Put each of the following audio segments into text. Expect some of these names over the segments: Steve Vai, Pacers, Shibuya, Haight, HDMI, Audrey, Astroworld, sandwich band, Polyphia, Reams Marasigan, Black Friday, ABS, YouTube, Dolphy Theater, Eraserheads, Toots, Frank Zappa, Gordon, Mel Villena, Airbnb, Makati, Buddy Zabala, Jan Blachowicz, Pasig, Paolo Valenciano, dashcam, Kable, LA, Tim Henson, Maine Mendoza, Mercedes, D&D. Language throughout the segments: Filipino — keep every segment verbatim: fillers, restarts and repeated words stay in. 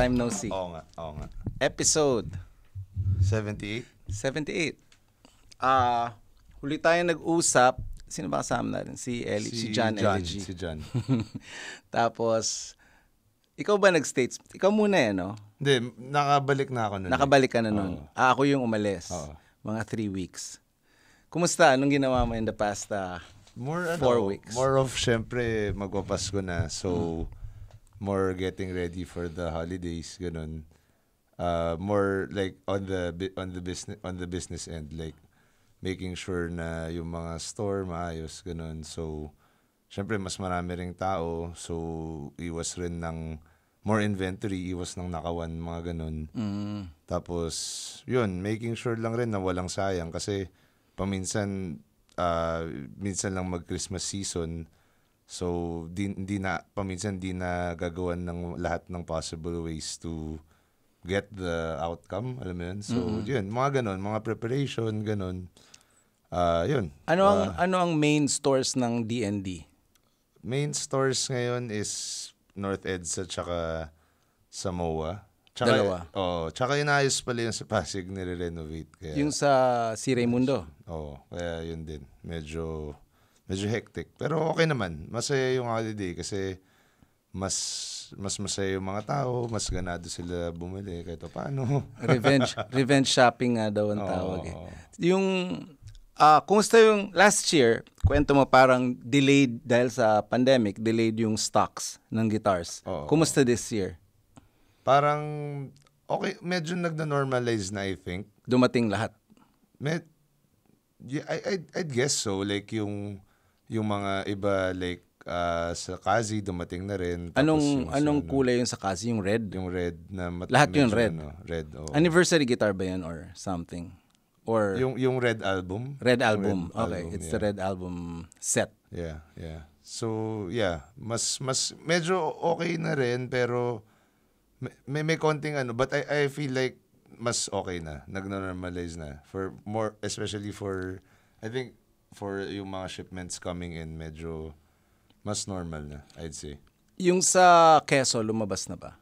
time no see. Oo nga, oo nga. Episode seventy-eight? seventy-eight. Ah, uh, huli tayo nag-usap. Sino ba kasama natin? Si Ellie, si, si John, John Ellie. Si John. Tapos, ikaw ba nag-states? Ikaw muna eh, no? Hindi, nakabalik na ako nun. Nakabalik ka na nun. Oh. Ah, ako yung umalis. Oh. Mga three weeks. Kumusta? Anong ginawa mo in the past uh, more, four ano, weeks? More of, syempre, magpapasko na. So, hmm. more getting ready for the holidays, ganun. Uh, more like on the, on the business, on the business end, like, making sure na yung mga store maayos, ganun. So, syempre, mas marami ring tao. So, iwas rin ng more inventory, iwas ng nakawan, mga ganun. Mm. Tapos, yun, making sure lang rin na walang sayang. Kasi, paminsan, uh, minsan lang mag-Christmas season. So, di, di na, paminsan di na gagawan ng lahat ng possible ways to get the outcome, alam mo yun. So, mm-hmm. yun, mga ganun, mga preparation, ganun. Uh, yun. Ano ang uh, ano ang main stores ng D and D? Main stores ngayon is North Edsa tsaka Samoa. Tsaka, dalawa. Oo. Oh, tsaka inayos pala yung sa Pasig, nire-renovate. Kaya, yung sa si Raimundo? Oo. Oh, kaya yun din. Medyo, medyo hectic. Pero okay naman. Masaya yung holiday kasi mas mas masaya yung mga tao, mas ganado sila bumili kahit o paano. Revenge revenge shopping nga daw ang tawag eh. Yung Uh, kumusta yung last year, kwento mo parang delayed dahil sa pandemic, delayed yung stocks ng guitars. Oo, kumusta oo. This year? Parang, okay, medyo nagna-normalize na I think. Dumating lahat? Med yeah, I, I, I'd guess so. Like yung, yung mga iba like uh, sa Kazi dumating na rin. Anong, yung, anong sa, kulay yung sa Kazi? Yung red? Yung red. Na lahat yung red? Ano, red oo. Anniversary guitar ba yun or something? Or yung yung red album red album red okay album, it's yeah. the red album set yeah yeah so yeah mas mas medyo okay na rin pero may may konting ano but I I feel like mas okay na nagno-normalize na for more especially for I think for yung mga shipments coming in medyo mas normal na I'd say yung sa Quezon lumabas na ba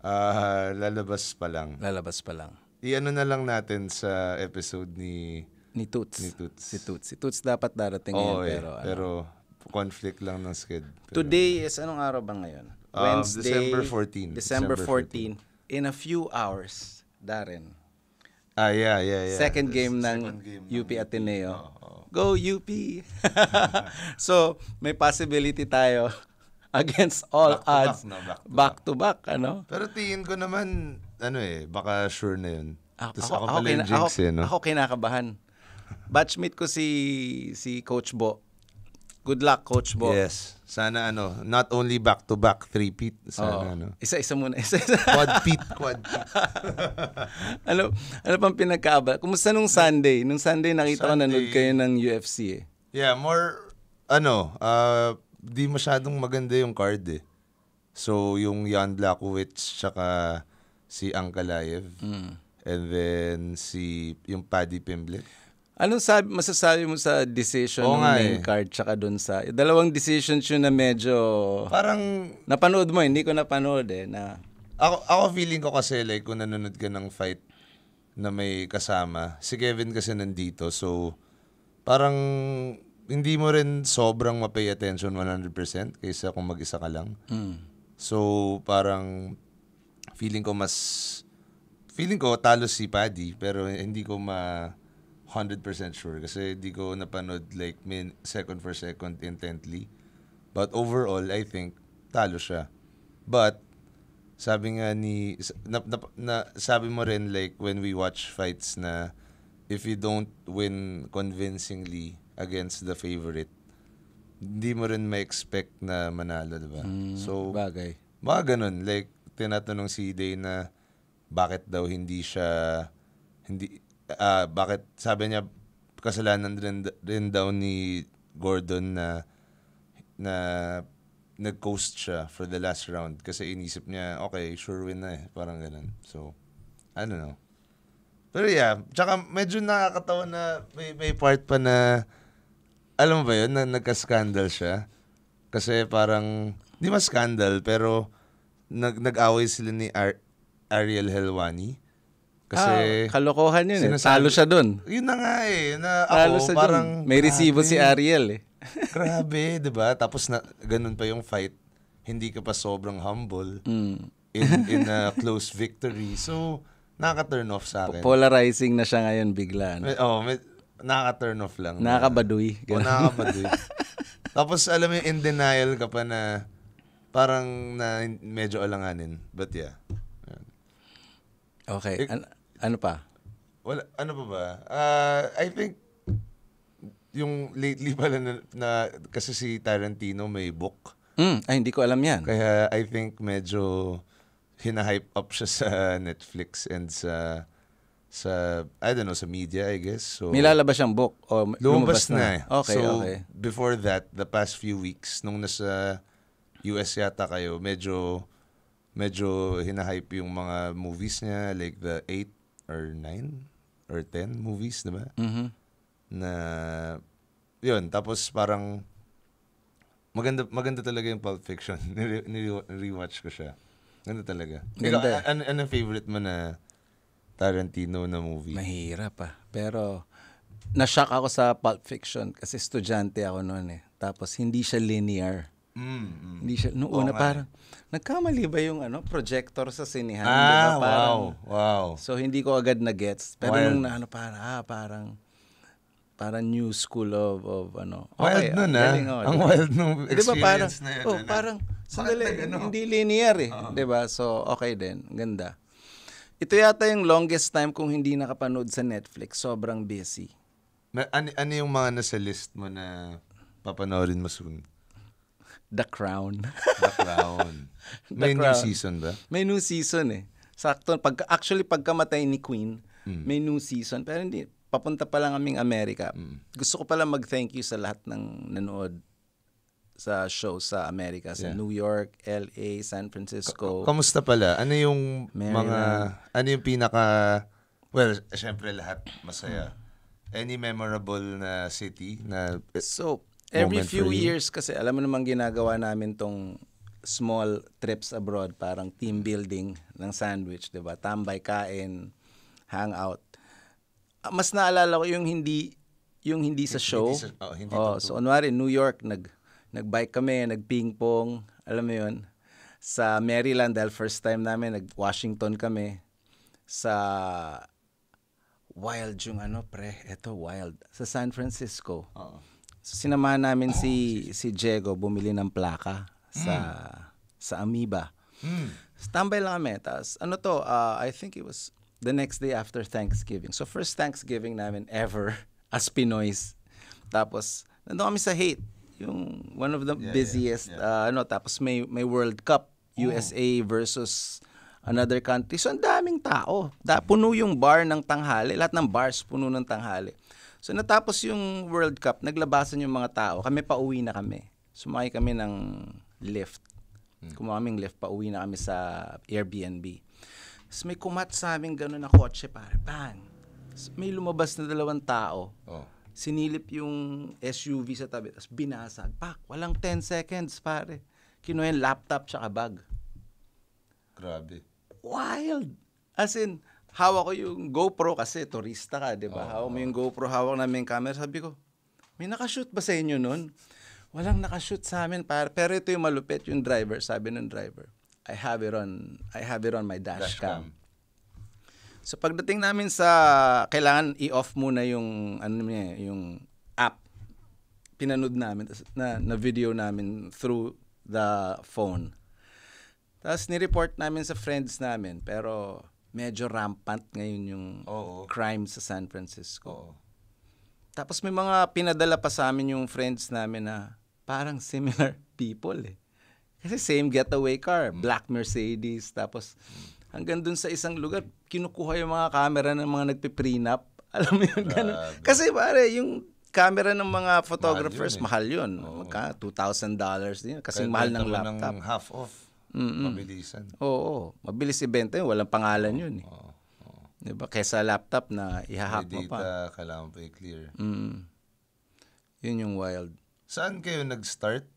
ah uh, lalabas pa lang lalabas pa lang I-ano na lang natin sa episode ni ni Toots. Ni Toots. Si Toots. Si Toots dapat darating oh, yan. Pero, eh. pero ano, conflict lang ng skid. Pero, Today is, anong araw ba ngayon? Uh, Wednesday. December fourteenth. December fourteenth. In a few hours, Darren. Ah, yeah, yeah, yeah. Second game second ng game U P Ateneo. Oh, oh. Go, U P! So, may possibility tayo against all back odds. To back, no? back, to back. back to back, ano? Pero tingin ko naman, ano eh, baka sure na yun. Ako, Tapos ako, ako pala yung jinx eh, no? Ako kinakabahan. Batchmate ko si si Coach Bo. Good luck, Coach Bo. Yes. Sana ano, not only back-to-back, three-peat. Sana oh, ano. Isa-isa muna. Isa-isa. Quad-peat. Quad-peat. ano, ano pang pinagkaabala? Kumusta nung Sunday? Nung Sunday, nakita Sunday, ko nanood kayo ng U F C eh. Yeah, more, ano, uh, di masyadong maganda yung card eh. So, yung Jan Blachowicz, tsaka si Angkalaev, mm. and then si yung Paddy Pimblett. Anong sabi, masasabi mo sa decision oh, ng main eh. card tsaka dun sa dalawang decisions yun na medyo parang napanood mo, hindi ko napanood eh na ako ako feeling ko kasi like kung nanonood ka ng fight na may kasama, si Kevin kasi nandito so parang hindi mo rin sobrang ma-pay attention one hundred percent kaysa kung mag-isa ka lang. Mm. So parang feeling ko mas feeling ko talo si Paddy pero hindi ko ma one hundred percent sure kasi hindi ko napanood like min second for second intently but overall I think talo siya but sabi nga ni na, na, na sabi mo rin like when we watch fights na if you don't win convincingly against the favorite hindi mo rin ma-expect na manalo diba mm, so bagay mga ganun like tinatanong si Day na bakit daw hindi siya hindi uh, bakit sabi niya kasalanan rin, rin daw ni Gordon na na nag-coast siya for the last round kasi inisip niya okay sure win na eh parang ganun so I don't know pero yeah tsaka medyo nakakatawa na may, may part pa na alam mo ba yun na nagka-scandal siya kasi parang di mas scandal pero nag nag-away sila ni Ar Ariel Helwani. Kasi ah, kalokohan yun eh. Talo siya dun. Yun na nga eh. Na ako, parang... Dun. May resibo si Ariel eh. Grabe, di ba? Tapos na, ganun pa yung fight. Hindi ka pa sobrang humble mm. in, in a close victory. So, nakaka-turn off sa akin. Polarizing na siya ngayon bigla. No? May, oh, may, nakaka-turn off lang. Nakakabaduy. Na. O, nakakabaduy. Tapos alam mo yung in denial ka pa na parang na medyo alanganin. But yeah. Okay. An ano pa? Wala, ano pa ba? Uh, I think, yung lately pala na, na kasi si Tarantino may book. Mm, ay, hindi ko alam yan. Kaya I think medyo hina-hype up siya sa Netflix and sa, sa I don't know, sa media, I guess. So, may lalabas siyang book? O lumabas na. na. Okay, so, okay. Before that, the past few weeks, nung nasa U S yata kayo, medyo... Medyo hinahype yung mga movies niya, like the eight or nine or ten movies, diba? Mm-hmm. Na, yun, tapos parang, maganda, maganda talaga yung Pulp Fiction. Nire-rewatch ko siya. Ganda talaga. Ganda. Ano an an favorite mo na Tarantino na movie? Mahirap ah. Pero, na-shock ako sa Pulp Fiction kasi estudyante ako noon eh. Tapos, hindi siya linear. Mm, mm. Hindi siya, noong una okay. Parang nagkamali ba yung ano projector sa sinehan? Ah, diba? Parang, wow, wow. So hindi ko agad na gets. Pero wild. Nung ano parang ah, parang parang new school of of ano. Okay, wild nun ah. Ang diba? Wild nung experience diba, parang, na yun. Oh, na. Parang sandali, hindi linear eh. Uh-huh. Diba? So okay din, ganda. Ito yata yung longest time kung hindi nakapanood sa Netflix. Sobrang busy. Ma ano, ano yung mga nasa list mo na papanoorin mo soon? The Crown. The Crown. May new season ba? May new season eh. Sakto. Pag, actually, pagkamatay ni Queen, mm. may new season. Pero hindi. Papunta pa lang kaming Amerika. Mm. Gusto ko pala mag-thank you sa lahat ng nanood sa show sa Amerika. Sa yeah. New York, L A, San Francisco. Ka kamusta pala? Ano yung Maryland. Mga... Ano yung pinaka... Well, syempre lahat masaya. Any memorable na city na... So... Every few years kasi alam mo namang ginagawa namin tong small trips abroad, parang team building ng sandwich, 'di ba? Tambay, kain, hangout. Mas naalala ko yung hindi yung hindi sa show. Hindi sa, oh, hindi oh, so unwari New York nag nagbike kami, nagpingpong, alam mo 'yun. Sa Maryland dahil first time namin nag-Washington kami sa wild yung ano pre, eto wild sa San Francisco. Oo. Oh. So, sinamahan namin oh, si geez. si Diego bumili ng plaka sa mm. sa Amoeba. Mm. Standby lang kami. Tapos, ano to, uh, I think it was the next day after Thanksgiving. So first Thanksgiving namin ever as Pinoys. Tapos nandoon kami sa Haight, yung one of the yeah, busiest yeah, yeah. Uh, ano, tapos may may World Cup, oh. U S A versus another country. So ang daming tao. Da, puno yung bar ng tanghali, lahat ng bars puno ng tanghali. So natapos yung World Cup, naglabasan yung mga tao. Kami pauwi na kami. Sumakay kami ng lift. Kumuha kaming lift, pauwi na kami sa Airbnb. So may kumat sa amin gano'n na kotse, pare. Bang! So, may lumabas na dalawang tao. Oh. Sinilip yung S U V sa tabi, tapos binasag. Pak! Walang ten seconds, pare. Kinuha yung laptop tsaka bag. Grabe. Wild! As in... Hawak ko yung GoPro kasi turista ka, di ba? Oh, hawak mo yung GoPro, hawak namin yung camera. Sabi ko, may nakashoot ba sa inyo nun? Walang nakashoot sa amin. Par pero ito yung malupit, yung driver. Sabi ng driver, I have it on, I have it on my dashcam. Dash so pagdating namin sa, kailangan i-off muna yung, ano niya, yung app. Pinanood namin, na, na video namin through the phone. Tapos nireport namin sa friends namin, pero... Medyo rampant ngayon yung oo. Crime sa San Francisco. Oo. Tapos may mga pinadala pa sa amin yung friends namin na parang similar people eh. Kasi same getaway car, mm. black Mercedes. Tapos hanggang dun sa isang lugar, kinukuha yung mga camera ng mga nagpiprinap. Alam mo yun, ganun. Kasi pare, yung camera ng mga photographers, mahal yun. Eh. Mahal yun. Magka two thousand dollars din yun. Kasi mahal ng laptop. Ng half off. Mm-mm. Mabilisan. Oo, oo. Mabilis ibenta yun. Walang pangalan oh, yun. Eh. Oh, oh. Diba? Kesa laptop na ihahack mo pa. Data, kailangan pa i-clear. Mm. Yun yung wild. Saan kayo nag-start?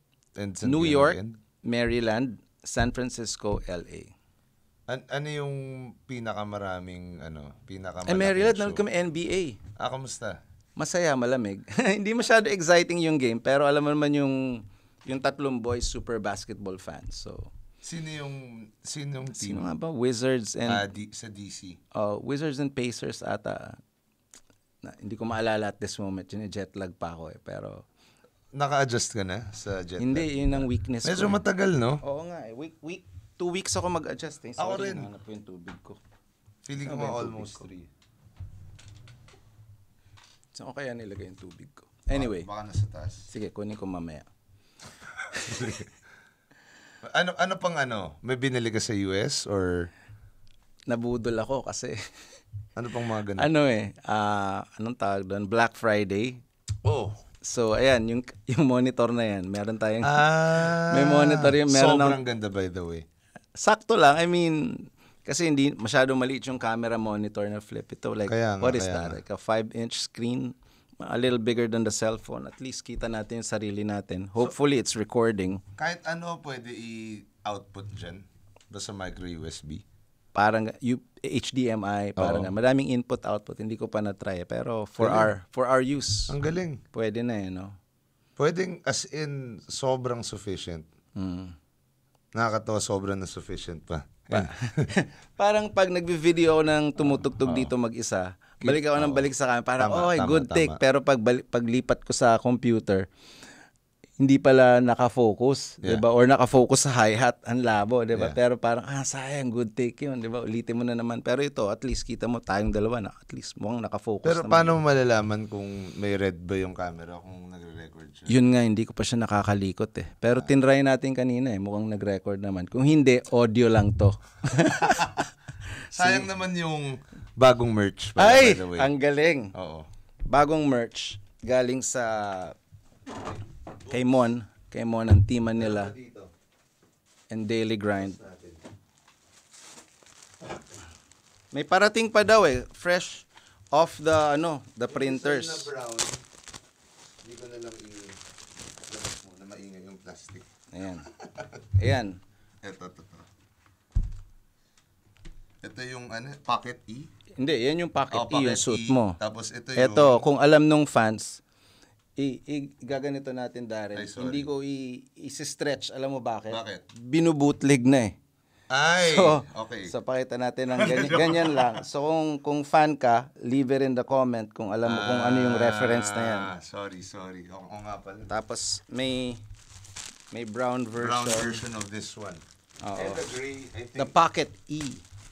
New York, end? Maryland, San Francisco, L A. An ano yung pinakamaraming, ano, pinakamalaki? Eh, Maryland, nanood kami N B A. Ah, kamusta? Masaya, malamig. Hindi masyado exciting yung game, pero alam mo naman yung, yung tatlong boys, super basketball fans. So, sino yung, sino yung team? Sino nga ba? Wizards and... Ah, di, sa D C. Oh, Wizards and Pacers ata. Na, hindi ko maalala at this moment. Yun, jet lag pa ako eh, pero... Naka-adjust ka na sa jet lag? Hindi, yun ang weakness Medyo ko. Medyo matagal, no? Oo nga eh. Week, week. Two weeks ako mag-adjust eh. Sorry, ako rin. Hanap yung tubig ko. Feeling ko almost three. Saan ko kaya nilagay yung tubig ko? Anyway. Baka nasa taas. Sige, kunin ko mamaya. ano, ano pang ano? May binili ka sa U S or? Nabudol ako kasi. Ano pang mga ganun? Ano eh. Uh, anong tawag doon? Black Friday. Oh. So, ayan, yung, yung monitor na yan. Meron tayong... Ah, may monitor yung meron. Sobrang ng, ganda by the way. Sakto lang. I mean, kasi hindi masyado maliit yung camera monitor na flip ito. Like, kaya what nga, is that? Nga. Like a five inch screen, a little bigger than the cell phone. At least kita natin yung sarili natin. Hopefully, so, it's recording. Kahit ano pwede i-output dyan? Basta micro U S B? Parang H D M I. Parang nga. Madaming input-output. Hindi ko pa na-try. Pero for our, for our use. Ang galing. Pwede na eh, no? Pwedeng as in sobrang sufficient. Hmm. Nakakatawa, sobrang na sufficient pa. pa Parang pag nagbi-video ako ng tumutugtog oh, dito mag-isa, balik ako oh, ng balik sa camera. Parang, tama, oh, tama, good tama. take. Pero pag paglipat ko sa computer, hindi pala nakafocus, yeah. diba? Or nakafocus sa hi-hat, ang labo, diba? Yeah. Pero parang, ah, sayang, good take yun, diba? Ulitin mo na naman. Pero ito, at least kita mo tayong dalawa na, at least mukhang nakafocus. Pero naman. Paano mo malalaman kung may red ba yung camera kung nagre-record siya? Yun nga, hindi ko pa siya nakakalikot eh. Pero ah. tinry natin kanina eh, mukhang nag-record naman. Kung hindi, audio lang to. Sayang See? naman yung bagong merch. Pala, ay, ang galing. Oo. Bagong merch, galing sa... Kay Mon, kay Mon ang team nila and daily grind. May parating pa daw eh, fresh off the ano, the printers. Hindi ko na lang i-labas muna, maingay yung plastic. Ayan. Ayan. Ito, ito, ito. Ito yung ano, pocket E? Hindi, yan yung pocket oh, E, yung suit mo. Tapos ito yung... Ito, kung alam nung fans... I, I, gaganito natin, Darren. Ay, hindi ko i-stretch. Alam mo bakit? Bakit? Binubutlig na eh. Ay, so, okay. So, pakita natin ng ganyan, ganyan lang. So, kung, kung fan ka, leave it in the comment kung alam mo ah, kung ano yung reference na yan. Sorry, sorry. O, o nga pala. Tapos, may may brown version. Brown version of this one. Oo. And the gray, I think. The pocket E.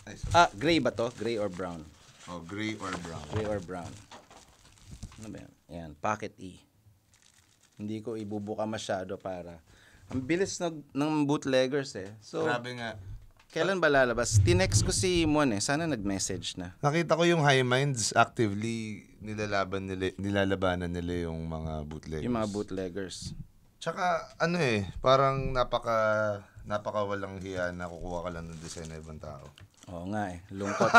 Ay, ah, gray ba to? Gray or brown? Oh, gray or brown. Gray or brown. Ano ba yan? Yan, pocket E. Hindi ko ibubuka masyado para... Ang bilis ng, ng bootleggers eh. So, grabe nga. Kailan ba lalabas? Tinext ko si Mon eh. Sana nag-message na. Nakita ko yung High Minds actively nilalaban nila, nilalabanan nila yung mga bootleggers. Yung mga bootleggers. Tsaka ano eh, parang napaka, napaka walang hiya na kukuha ka lang ng design na ibang tao. Oo nga eh, lungkot.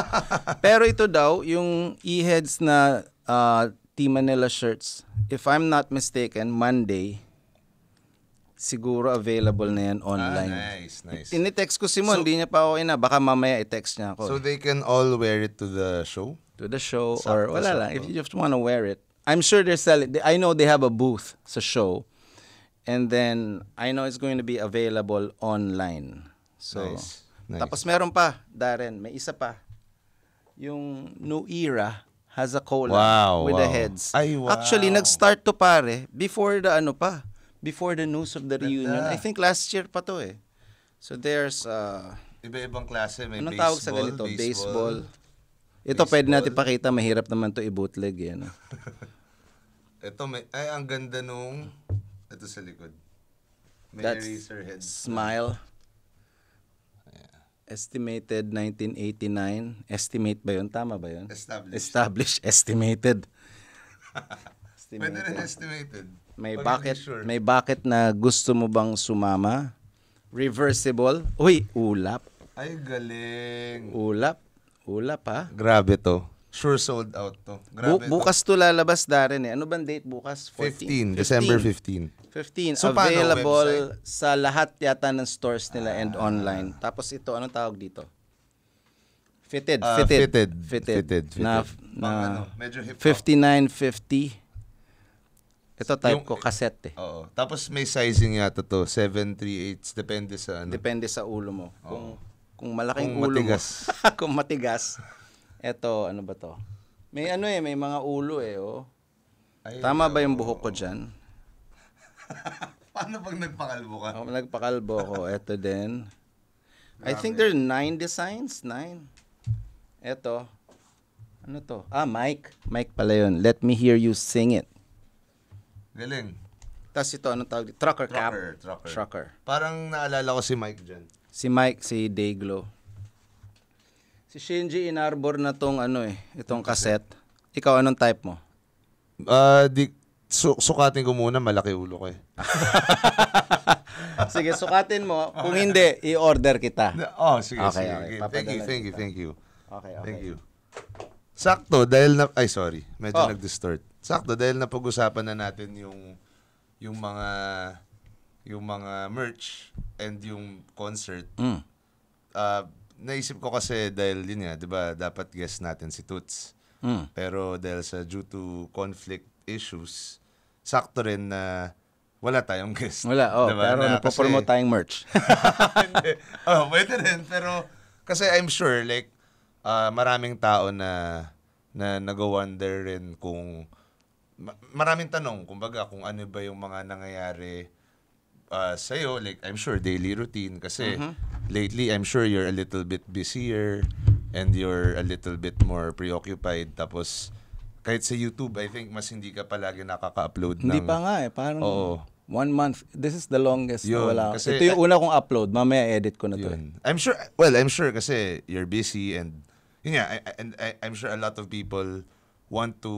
Pero ito daw, yung e-heads na... Uh, Team Manila shirts, if I'm not mistaken, Monday, siguro available na yan online. Ah, nice, nice. Tinitext ko si Mon, so, hindi niya pa ako ina. Baka mamaya i-text niya ako. So they can all wear it to the show? To the show Sub or wala lang. If you just want to wear it. I'm sure they're selling. I know they have a booth sa show. And then, I know it's going to be available online. So, nice, nice. Tapos meron pa, Darren, may isa pa. Yung New Era has a collab wow, with wow. the heads. Ay, wow. Actually, nag-start to pare before the ano pa, before the news of the Ganda. reunion. I think last year pa to eh. So there's uh, iba-ibang klase, may anong baseball, tawag sa ganito? baseball. baseball. Ito baseball. Pwede natin pakita, mahirap naman to i-bootleg eh, no? Ito may ay ang ganda nung ito sa likod. May Eraserheads smile. Estimated nineteen eighty-nine. Estimate ba yun? Tama ba yun? Established. Established. Estimated. Estimated. Pwede rin estimated. May bucket, sure. may bucket na gusto mo bang sumama. Reversible. Uy, ulap. Ay, galing. Ulap. Ulap ha. Grabe to. Sure sold out to. Grabe Bu bukas to. to lalabas na rin eh. Ano bang date bukas? fourteen? December fifteenth. So, available paano, sa lahat yata ng stores nila ah. and online. Tapos ito, anong tawag dito? Fitted. Uh, fitted. Fitted. Fitted. Fitted. Na, na ano, medyo hip-hop. fifty-nine fifty. Ito type yung, ko, cassette eh. Oo. Tapos may sizing yata to. seven, three, eight. Depende sa ano. Depende sa ulo mo. Oo. Kung, kung malaking kung ulo matigas. mo. Kung matigas. Eto, ano ba to? May ano eh, may mga ulo eh, oh. Ay, Tama ba yung buhok ko dyan? Paano pag nagpakalbo ka? Oh, nagpakalbo ko. Eto din. I think there are nine designs. Nine. Eto. Ano to? Ah, mic. Mic pala yun. Let me hear you sing it. Galing. Tapos ito, anong tawag? Trucker, trucker cap. Trucker. Trucker. Parang naalala ko si Mike dyan. Si Mike, si Dayglow. Si Shinji inarbor na tong ano eh, itong cassette. Ikaw, anong type mo? Uh, di, su sukatin ko muna, malaki ulo ko eh. Sige, sukatin mo. Kung hindi, i-order kita. Oh, sige, okay, sige. Okay. Thank you, thank you, thank you. Okay, okay. Thank you. Sakto, dahil na... Ay, sorry. Medyo oh. nag-distort. Sakto, dahil napag-usapan na natin yung yung mga yung mga merch and yung concert. Mm. Uh, naisip ko kasi dahil yun nga, 'di ba, dapat guest natin si Toots. Mm. Pero dahil sa due to conflict issues, sakto rin na wala tayong guest. Wala, oh, diba? Pero napopromote tayong merch. Oh, pwede rin, pero kasi I'm sure like uh, maraming tao na na nag-wonder rin kung maraming tanong, kumbaga kung ano ba yung mga nangyayari Uh, sa'yo, like, I'm sure, daily routine. Kasi, mm-hmm. lately, I'm sure you're a little bit busier and you're a little bit more preoccupied. Tapos, kahit sa YouTube, I think, mas hindi ka palagi nakaka-upload. Hindi ng, pa nga eh. Parang oh, one month. This is the longest yun, na wala. Kasi, ito yung una kong upload. Mamaya edit ko na to. Yun. I'm sure, well, I'm sure kasi you're busy and, yun nga, I, and I, I'm sure a lot of people want to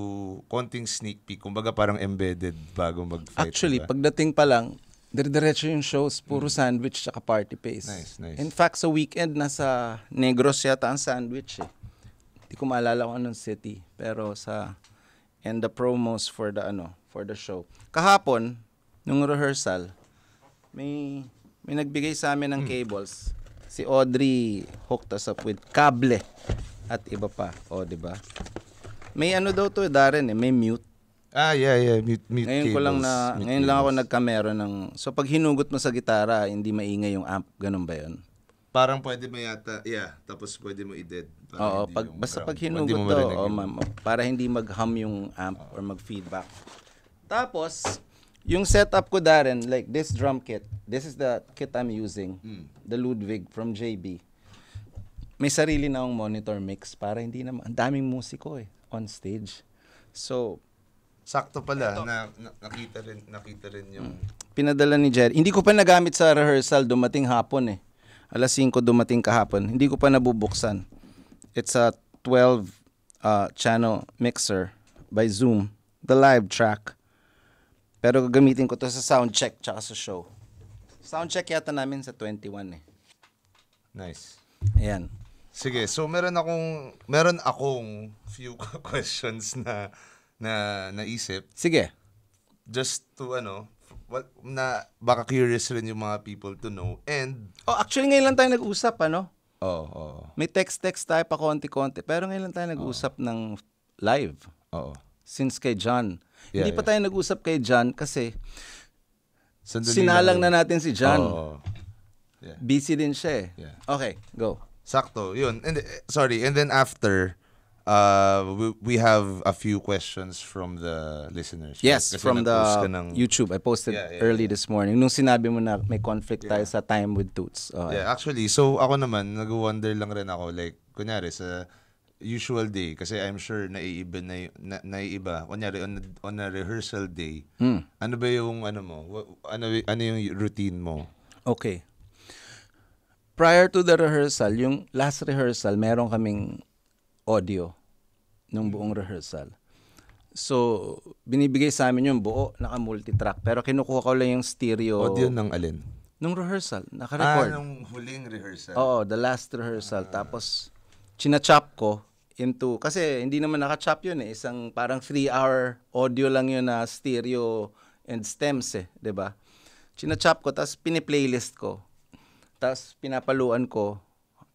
konting sneak peek. Kumbaga parang embedded bago mag-fight. Actually, diba? Pagdating pa lang, dire-diretso yung shows, puro sandwich tsaka party pace. Nice, nice. In fact, sa weekend, nasa Negros yata ang sandwich eh. Hindi ko maalala kung anong city. Pero sa, and the promos for the ano, for the show. Kahapon, nung rehearsal, may, may nagbigay sa amin ng cables. Mm. Si Audrey hooked us up with kable at iba pa. O, diba? May ano daw to, Darren eh, may mute. Ah, yeah, yeah. Mute, mute ngayon cables, ko lang na, ngayon cables. lang ako nagkamera ng... So, pag hinugot mo sa gitara, hindi maingay yung amp. Ganun ba yun? Parang pwede mo yata... Yeah, tapos pwede mo i-dead. Oo, pag, basta parang, pag hinugot to, oh, ma para hindi mag-hum yung amp oh. or mag-feedback. Tapos, yung setup ko, Darren, like this drum kit. This is the kit I'm using. Mm. The Ludwig from J B. May sarili na akong monitor mix para hindi na... Ang daming musiko eh, on stage. So... Sakto pala, na, na, nakita, rin, nakita rin yung... Pinadala ni Jerry. Hindi ko pa nagamit sa rehearsal, dumating hapon eh. alas singko dumating kahapon. Hindi ko pa nabubuksan. It's a twelve channel uh, mixer by Zoom. The live track. Pero gamitin ko to sa soundcheck tsaka sa show. Soundcheck yata namin sa twenty-one eh. Nice. Ayan. Sige, so meron akong, meron akong few questions na... na naisip. Sige. Just to ano, what, na baka curious rin yung mga people to know. And oh, actually ngayon lang tayo nag-usap ano? Oo, oh, oo. Oh. May text-text tayo pa konti-konti, pero ngayon lang tayo nag-usap oh. ng live. Oo. Oh. Since kay John. Yeah, Hindi yeah. pa tayo nag-usap kay John kasi Sandali sinalang na, na natin si John. Oo. Oh, oh. Yeah. Busy din siya eh. Yeah. Okay, go. Sakto, yun. And sorry, and then after Uh, we, we have a few questions from the listeners. Yes, from the ng... YouTube. I posted yeah, yeah, early yeah. this morning. Nung sinabi mo na may conflict yeah. tayo sa time with Toots. Oh, yeah, yeah, actually, so ako naman, nag-wonder lang rin ako. Like, kunyari, sa usual day, kasi I'm sure naiiba, na, na, naiiba. Kunyari, on, on a rehearsal day, mm. ano ba yung, ano mo, ano, ano yung routine mo? Okay. Prior to the rehearsal, yung last rehearsal, meron kaming audio nung buong rehearsal. So, binibigay sa amin yung buo, naka-multitrack. Pero kinukuha ko lang yung stereo. Audio ng alin? Nung rehearsal, naka-record. Ah, nung huling rehearsal. Oo, the last rehearsal. Ah. Tapos, chinachop ko into, kasi hindi naman naka-chop yun eh, isang parang three hour audio lang yun na stereo and stems eh, di ba? China-chop ko, tapos pini-playlist ko, tapos pinapaluan ko,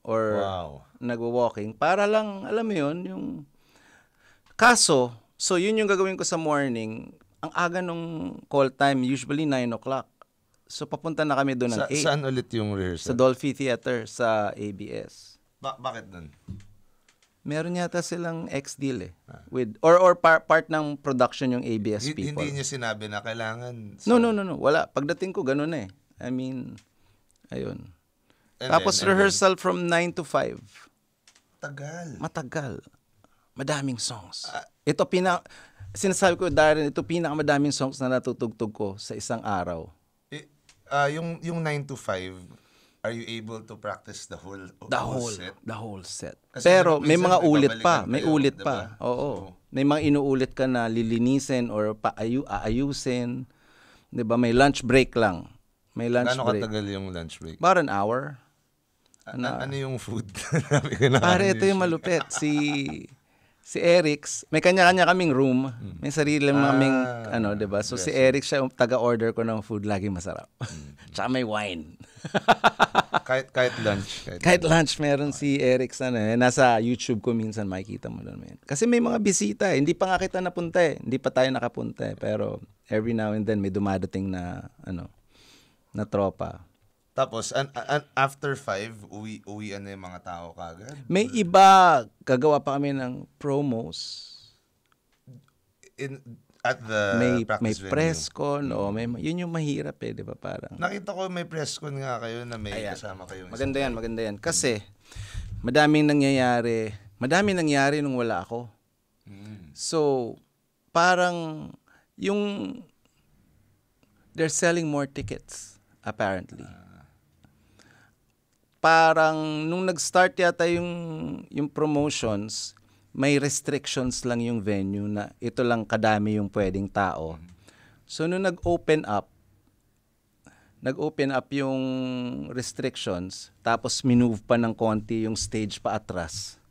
or wow, nagwa-walking, para lang, alam mo yun, yung, kaso, so yun yung gagawin ko sa morning, ang aga nung call time, usually nine o'clock, so papunta na kami doon ng eight. Saan ulit yung rehearsal? Sa Dolphy Theater, sa A B S. Ba- bakit doon? Meron yata silang ex-deal eh. Ah. With, or or par, part ng production yung A B S people. Hindi niyo sinabi na kailangan? So... No, no, no, no. Wala. Pagdating ko, ganun eh. I mean, ayun. And tapos then, rehearsal then... from nine to five. Tagal. Matagal. Madaming songs. Ah. Ito pina... Sinasabi ko, Darren, ito pinakamadaming songs na natutugtog ko sa isang araw. Eh, uh, yung yung nine to five... Are you able to practice the whole, the whole, whole set? The whole set. Kasi pero may mga ulit pa. May kayo, ulit pa. Diba? Oo. So, may mga inuulit ka na lilinisin or paayu, aayusin. Diba? May lunch break lang. May lunch Gano break. Gano'ng katagal yung lunch break? About an hour. An ano, ano yung food? Pare, ito yung malupet. Si si Eric, may kanya-kanya kaming room. May sarili ah, kaming, ano, diba? So si Eric, siya yung taga-order ko ng food. Laging masarap. Tsaka may wine. kahit, kahit lunch. Kahit, kahit lunch, lunch meron okay. Si Eric sana, eh. Nasa YouTube ko minsan makikita mo doon. Kasi may mga bisita eh. Hindi pa nga kita napunta eh. Hindi pa tayo nakapunta eh. Pero every now and then may dumadating na ano na tropa. Tapos an, an, after five, uwi, uwi ano yung mga tao kagad? May iba. Gagawa pa kami ng promos. In... At the may, practice venue. May press con. O, may, yun yung mahirap eh, di ba? Parang. Nakita ko may press con nga kayo na may ayan, kasama kayo. Maganda yan, maganda yan. Kasi, madaming nangyayari. Madaming nangyayari nung wala ako. Mm. So, parang yung they're selling more tickets, apparently. Ah. Parang nung nag-start yata yung, yung promotions, may restrictions lang yung venue na ito lang kadami yung pwedeng tao. So, nung nag-open up, nag-open up yung restrictions, tapos minove pa ng konti yung stage pa atras.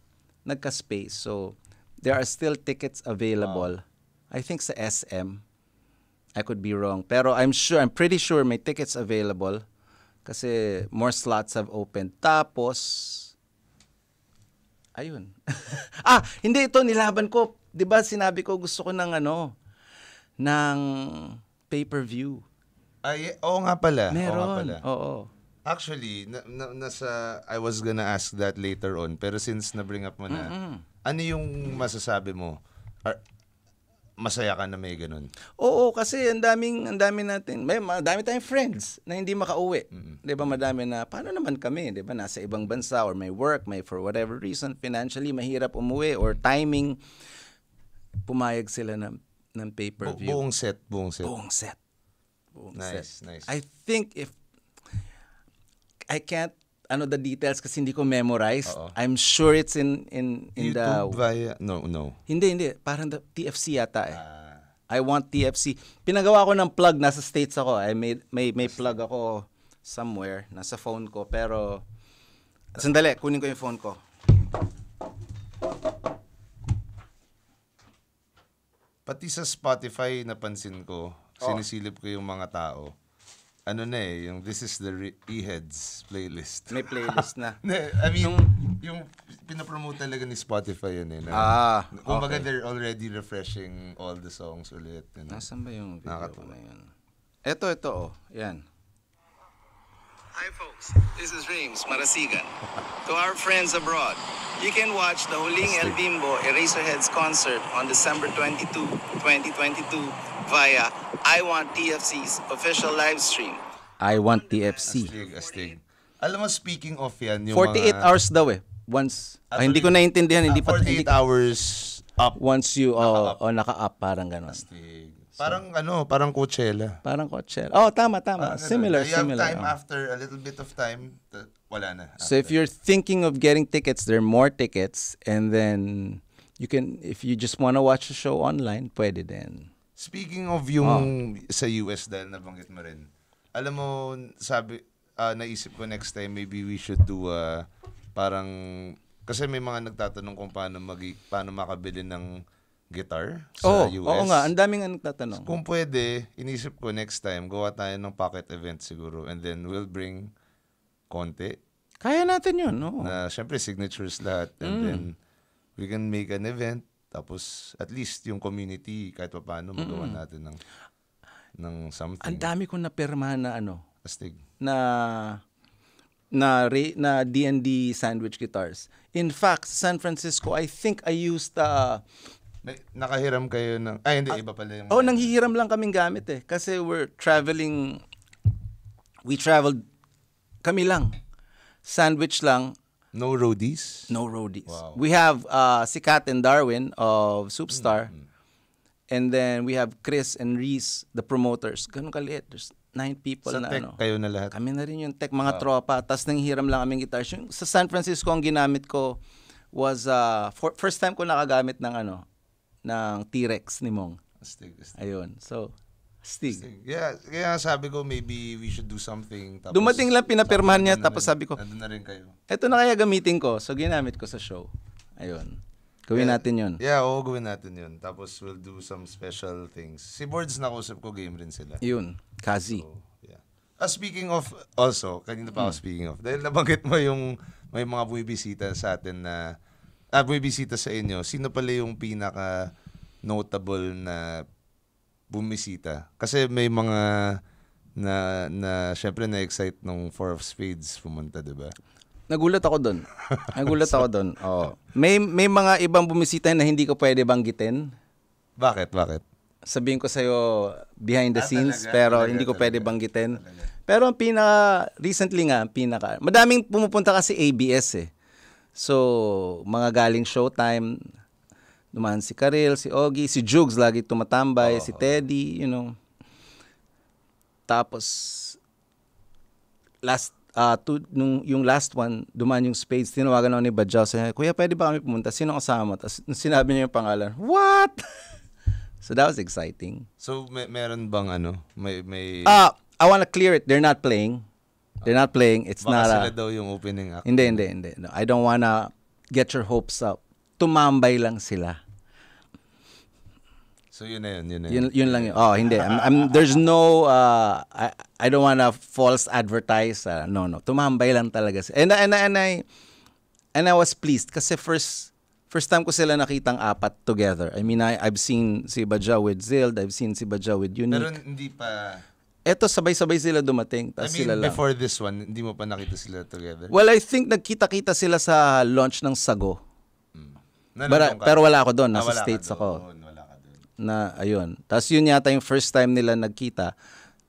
Nagka-space. So, there are still tickets available. Wow. I think sa S M. I could be wrong. Pero I'm sure, I'm pretty sure may tickets available kasi more slots have opened. Tapos, ayun. ah, hindi ito nilaban ko. 'Di ba sinabi ko gusto ko ng ano ng pay-per-view. Ay, oo nga pala. Meron. Oo nga pala. Oo. Actually, na, na, nasa I was gonna ask that later on, pero since na-bring up mo na, mm-hmm. ano yung masasabi mo? Are, masaya ka na may ganun? Oo, kasi ang daming ang dami natin. May madami tayong friends na hindi makauwi. Mm-hmm. 'Di ba? Madami na paano naman kami, 'di ba? Nasa ibang bansa or may work, may for whatever reason financially mahirap umuwi or timing pumayag sila ng ng pay-per-view. Bu buong set, buong set. Buong set. Buong nice, set. Nice. I think if I can't ano the details kasi hindi ko memorize. Uh-oh. I'm sure it's in in in YouTube the via, no no. Hindi hindi parang the T F C yata eh. Uh, I Want T F C. Pinagawa ko ng plug nasa States ako. I may may may plug ako somewhere nasa phone ko pero sandali kunin ko yung phone ko. Pati sa Spotify napansin ko, oh. Sinisilip ko yung mga tao. Ano na eh, yung This is the E-Heads playlist. May playlist na. I mean, nung, yung pinapromote talaga ni Spotify yun eh. Na, ah, kumbaga okay. They're already refreshing all the songs ulit. You know? Nasaan ba yung video Nakatawa. Ko na yun? Ito, ito oh. Yan. Hi folks, this is Reams Marasigan. To our friends abroad, you can watch the Huling El Bimbo Eraserheads concert on December twenty-second, twenty twenty-two via I Want T F C's official live stream. I Want T F C. Astig, astig. Alam mo, speaking of yan, yung forty-eight mga... hours daw eh. Once, ah, hindi ko naintindihan. Hindi ah, forty-eight pa, hours up. Once you, oh, naka-up, oh, naka-up parang gano'n. Astig. So, parang ano, parang Coachella. Parang Coachella. Oh, tama, tama. Ah, similar, so similar. Time oh. After a little bit of time, wala na. After. So if you're thinking of getting tickets, there are more tickets. And then, you can, if you just want to watch the show online, pwede din. Speaking of yung oh. Sa U S dahil nabanggit mo rin. Alam mo, sabi uh, naisip ko next time maybe we should do uh, parang Kasi may mga nagtatanong kung paano mag paano makabili ng guitar sa oh, U S. Oo nga, ang daming ang nagtatanong. Kung pwede, inisip ko next time, gawa tayo ng pocket event siguro and then we'll bring konti. Kaya natin yun, no? Na, syempre, signatures lahat and mm. then we can make an event tapos at least yung community kahit pa paano magawa mm. natin ng, ng something. Ang dami kong napirmahan na ano? Astig. Na... na re, na D and D sandwich guitars. In fact, San Francisco, I think I used uh, nakahiram kayo ng ay hindi uh, iba pala yung oh, nanghihiram lang kaming gamit eh kasi we're traveling we traveled kami lang. Sandwich lang. No roadies? No roadies. Wow. We have uh, si Kat and Darwin of Superstar. Mm-hmm. And then we have Chris and Reese, the promoters. Ganun kaliit. There's nine people sa na tech, ano. Kayo na lahat? Kami na rin yung tech, mga wow. tropa. Tapos nanghiram lang kaming guitars. Yung, sa San Francisco, ang ginamit ko was, uh, for, first time ko nakagamit ng ano, ng T-Rex ni Mong. Astig, astig. Ayun. So, astig. astig. Yeah, kaya sabi ko, maybe we should do something. Tapos, dumating lang, pinapirmahan niya, tapos rin, sabi ko, nandun na rin kayo. Ito na kaya gamitin ko. So, ginamit ko sa show. Ayun. Gawin yeah, natin yun. Yeah, oo, gawin natin yun. Tapos we'll do some special things. Si Boards nakusap ko, game rin sila. Yun, Kazi. So, yeah. Ah, speaking of, also, kanina pa ako mm. speaking of, dahil nabanggit mo yung may mga buwibisita sa atin na, ah, buwibisita sa inyo, sino pala yung pinaka-notable na bumisita? Kasi may mga na, na syempre na-excite nung Four of Spades pumunta, diba? Nagulat ako doon. Nagulat ako doon. Oo. May may mga ibang bumisita na hindi ko pwede banggitin. Bakit? Bakit? Sabihin ko sa iyo behind the ah, scenes talaga, pero talaga, hindi ko talaga, pwede banggitin. Talaga. Pero ang pinaka recently nga, ang pinaka madaming pumupunta kasi A B S eh. So, mga galing Showtime, dumaan si Karel, si Ogie, si Jugs lagi tumatambay, oh, si Teddy, you know. Tapos last Uh, to, nung, yung last one, dumaan yung Spades, tinawagan ako ni Badjaw. Sabi, "Kuya, pwede ba kami pumunta? Sino kasama?" Tapos sinabi niya yung pangalan. What? So that was exciting. So may, meron bang ano? May, may... Uh, I wanna clear it. They're not playing. They're not playing. It's baka not sila a... daw yung opening act. Hindi, hindi, hindi. No, I don't wanna get your hopes up. Tumambay lang sila. So yun na yun, yun na yun. Yun, yun lang yun. Oh, hindi. I'm, I'm, there's no, uh, I, I don't wanna false advertise. Uh, no, no. Tumambay lang talaga. And, and, and, I, and I was pleased kasi first first time ko sila nakitang apat together. I mean, I, I've seen si Badja with Zild. I've seen si Badja with Unique. Pero hindi pa... Eto, sabay-sabay sila dumating. I mean, sila before lang. This one, hindi mo pa nakita sila together? Well, I think nagkita-kita sila sa launch ng Sago. Hmm. But, pero wala ako doon. Nasa ah, States ako. Doon. Na ayun. Tapos yun yata yung first time nila nagkita.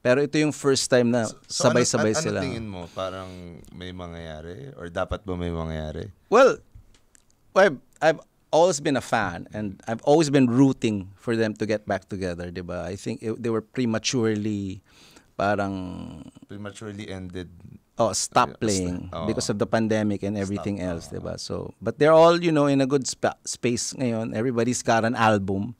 Pero ito yung first time na sabay-sabay so, so ano, sila. Ano tingin mo? Parang may mangyayari? Or dapat ba may mangyayari? Well, I've, I've always been a fan and I've always been rooting for them to get back together, diba? I think it, they were prematurely parang... Prematurely ended. Oh, stop playing oh. because of the pandemic and everything stop. else, oh. diba? So, but they're all, you know, in a good spa space ngayon. Everybody's got an album.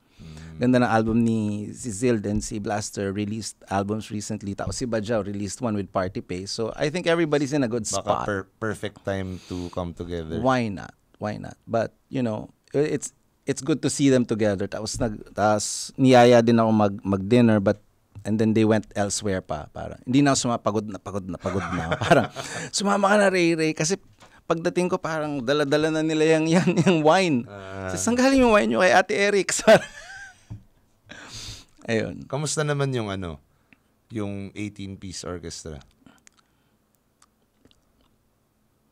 Ganda ng album ni si Zild and si Blaster released albums recently. Tapos si Badjaw released one with Party Pay. So I think everybody's in a good spot. Baka per perfect time to come together. Why not? Why not? But, you know, it's it's good to see them together. Tapos, nag, tapos niyaya din ako mag, mag-dinner but and then they went elsewhere pa. Parang, hindi na ako sumapagod na pagod na pagod na. Parang, sumama ka na, Ray Ray. Kasi pagdating ko parang dala-dala na nila yung, yung, yung wine. Uh, so, saan galing yung wine nyo kay Ate Eric? Parang, ayun. Kamusta naman yung ano, yung eighteen piece orchestra?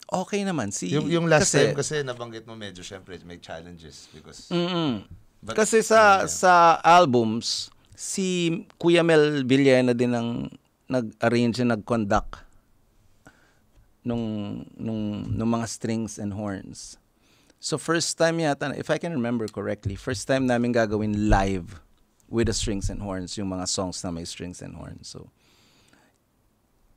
Okay naman. Si, yung, yung last kasi, time kasi nabanggit mo medyo syempre may challenges because mm-mm. but, kasi sa uh, sa albums si Kuya Mel Villena din ang nag-arrange and nag-conduct nung nung nung mga strings and horns. So first time yata, if I can remember correctly, first time namin gagawin live with the strings and horns, yung mga songs na may strings and horns. So,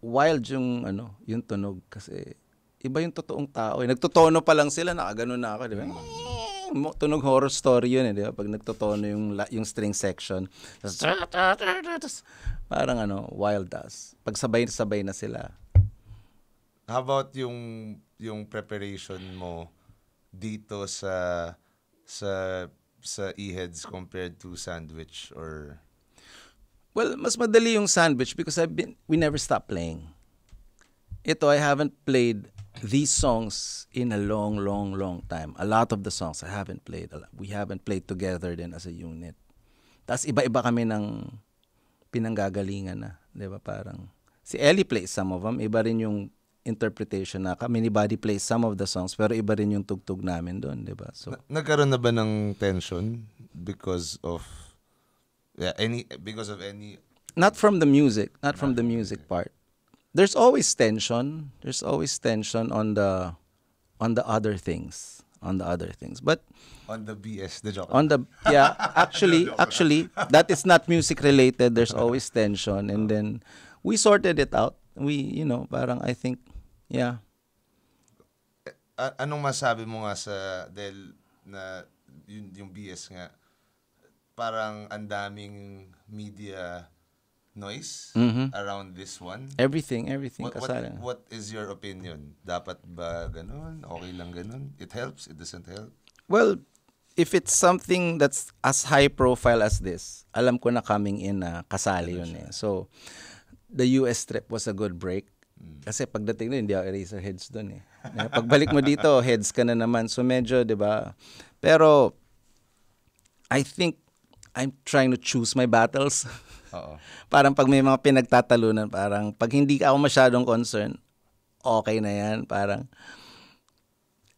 wild yung, ano, yung tunog kasi iba yung totoong tao. Eh. Nagtotono pa lang sila, nakagano na ako, di ba? Tunog horror story yun, eh, di ba? Pag nagtotono yung, yung string section, parang ano, wild as. Pag sabay-sabay na sila. How about yung, yung preparation mo dito sa sa sa E-heads compared to sandwich or? Well, mas madali yung sandwich because I've been we never stop playing. Ito, I haven't played these songs in a long, long, long time. A lot of the songs I haven't played. We haven't played together then as a unit. Tapos iba-iba kami ng pinanggagalingan na, di ba? Parang si Ellie plays some of them. Iba rin yung interpretation na kami ni Buddy plays some of the songs pero iba rin yung tugtog namin doon, di ba? So, na nagkaroon na ba ng tension because of yeah, any because of any not from the music, not from the music part. There's always tension. There's always tension on the on the other things, on the other things. But on the B S, the joke. On the yeah, actually, actually, that is not music related. There's always tension, and then we sorted it out. We, you know, parang I think, yeah. Anong masabi mo nga sa del na yung, yung B S nga? Parang ang daming media noise mm-hmm. around this one. Everything, everything. What, what, what is your opinion? Dapat ba ganun? Okay lang ganun? It helps? It doesn't help? Well, if it's something that's as high profile as this, alam ko na coming in na uh, kasali yun eh. So, the U S trip was a good break. Mm. Kasi pagdating nun, hindi ako Eraserheads dun eh. Pagbalik mo dito, heads ka na naman. So, medyo, di ba? Pero, I think I'm trying to choose my battles. Uh-oh. Parang pag may mga pinagtatalunan, parang pag hindi ako masyadong concerned, okay na yan. Parang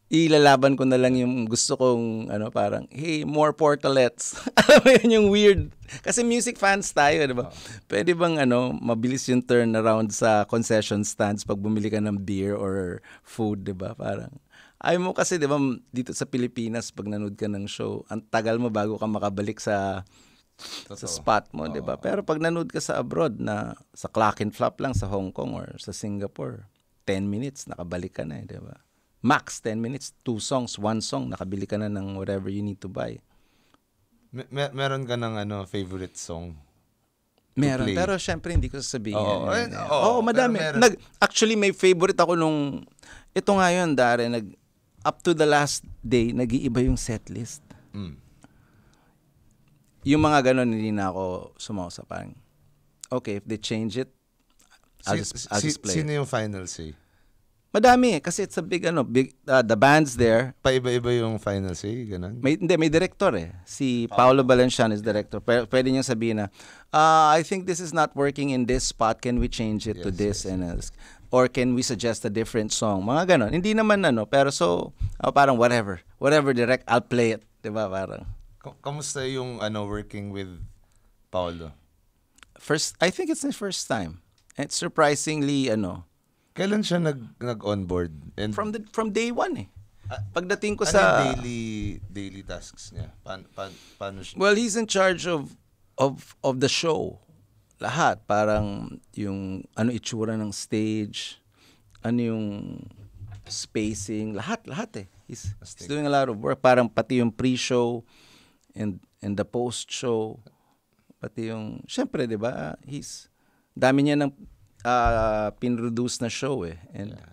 ilalaban ko na lang yung gusto kong, ano, parang, hey, more portalets. Alam mo yun, yung weird. Kasi music fans tayo, di ba? Uh-huh. Pwede bang, ano, mabilis yung turnaround sa concession stands pag bumili ka ng beer or food, di ba? Parang, ayaw mo kasi, di ba, dito sa Pilipinas, pag nanood ka ng show, ang tagal mo bago ka makabalik sa Totoo. Sa spot mo, oh. di ba? Pero pag nanood ka sa abroad na sa clock and flop lang sa Hong Kong or sa Singapore, ten minutes, nakabalik ka na eh, di ba? Max ten minutes, two songs, one song, nakabili ka na ng whatever you need to buy. Mer meron ka ng ano, favorite song? Meron, play. Pero syempre hindi ko sasabihin. Oo, oh, oh, oh, madami. Nag, actually, may favorite ako nung, ito nga yun, Dare, nag, up to the last day, nag-iiba yung setlist. Mm. Yung mga ganun, hindi na ako sumausapan. Okay, if they change it, I'll si, just, I'll si, just play sino it. Yung final say? Madami eh, kasi it's a big, ano, big, uh, the band's there. Paiba-iba yung final say, ganun? May, hindi, may director eh. Si Paolo, Paolo Valenciano is director. P pwede niyang sabihin na, uh, I think this is not working in this spot, can we change it yes, to this? Yes, and yes. Or can we suggest a different song? Mga ganun. Hindi naman ano, pero so, oh, parang whatever. Whatever direct, I'll play it. Diba, parang. Kamusta yung ano working with Paolo? First, I think it's his first time. It's surprisingly ano. Kailan siya nag nag-onboard? And from the from day one eh. Pagdating ko ano sa daily daily tasks niya. Paano, paano, paano siya? Well, he's in charge of of of the show. Lahat, parang yung ano itsura ng stage, ano yung spacing, lahat lahat eh. He's, he's doing a lot of work, parang pati yung pre-show. And, and the post-show, pati yung, syempre, di ba, he's, dami niya ng uh, pinroduce na show eh. And, yeah.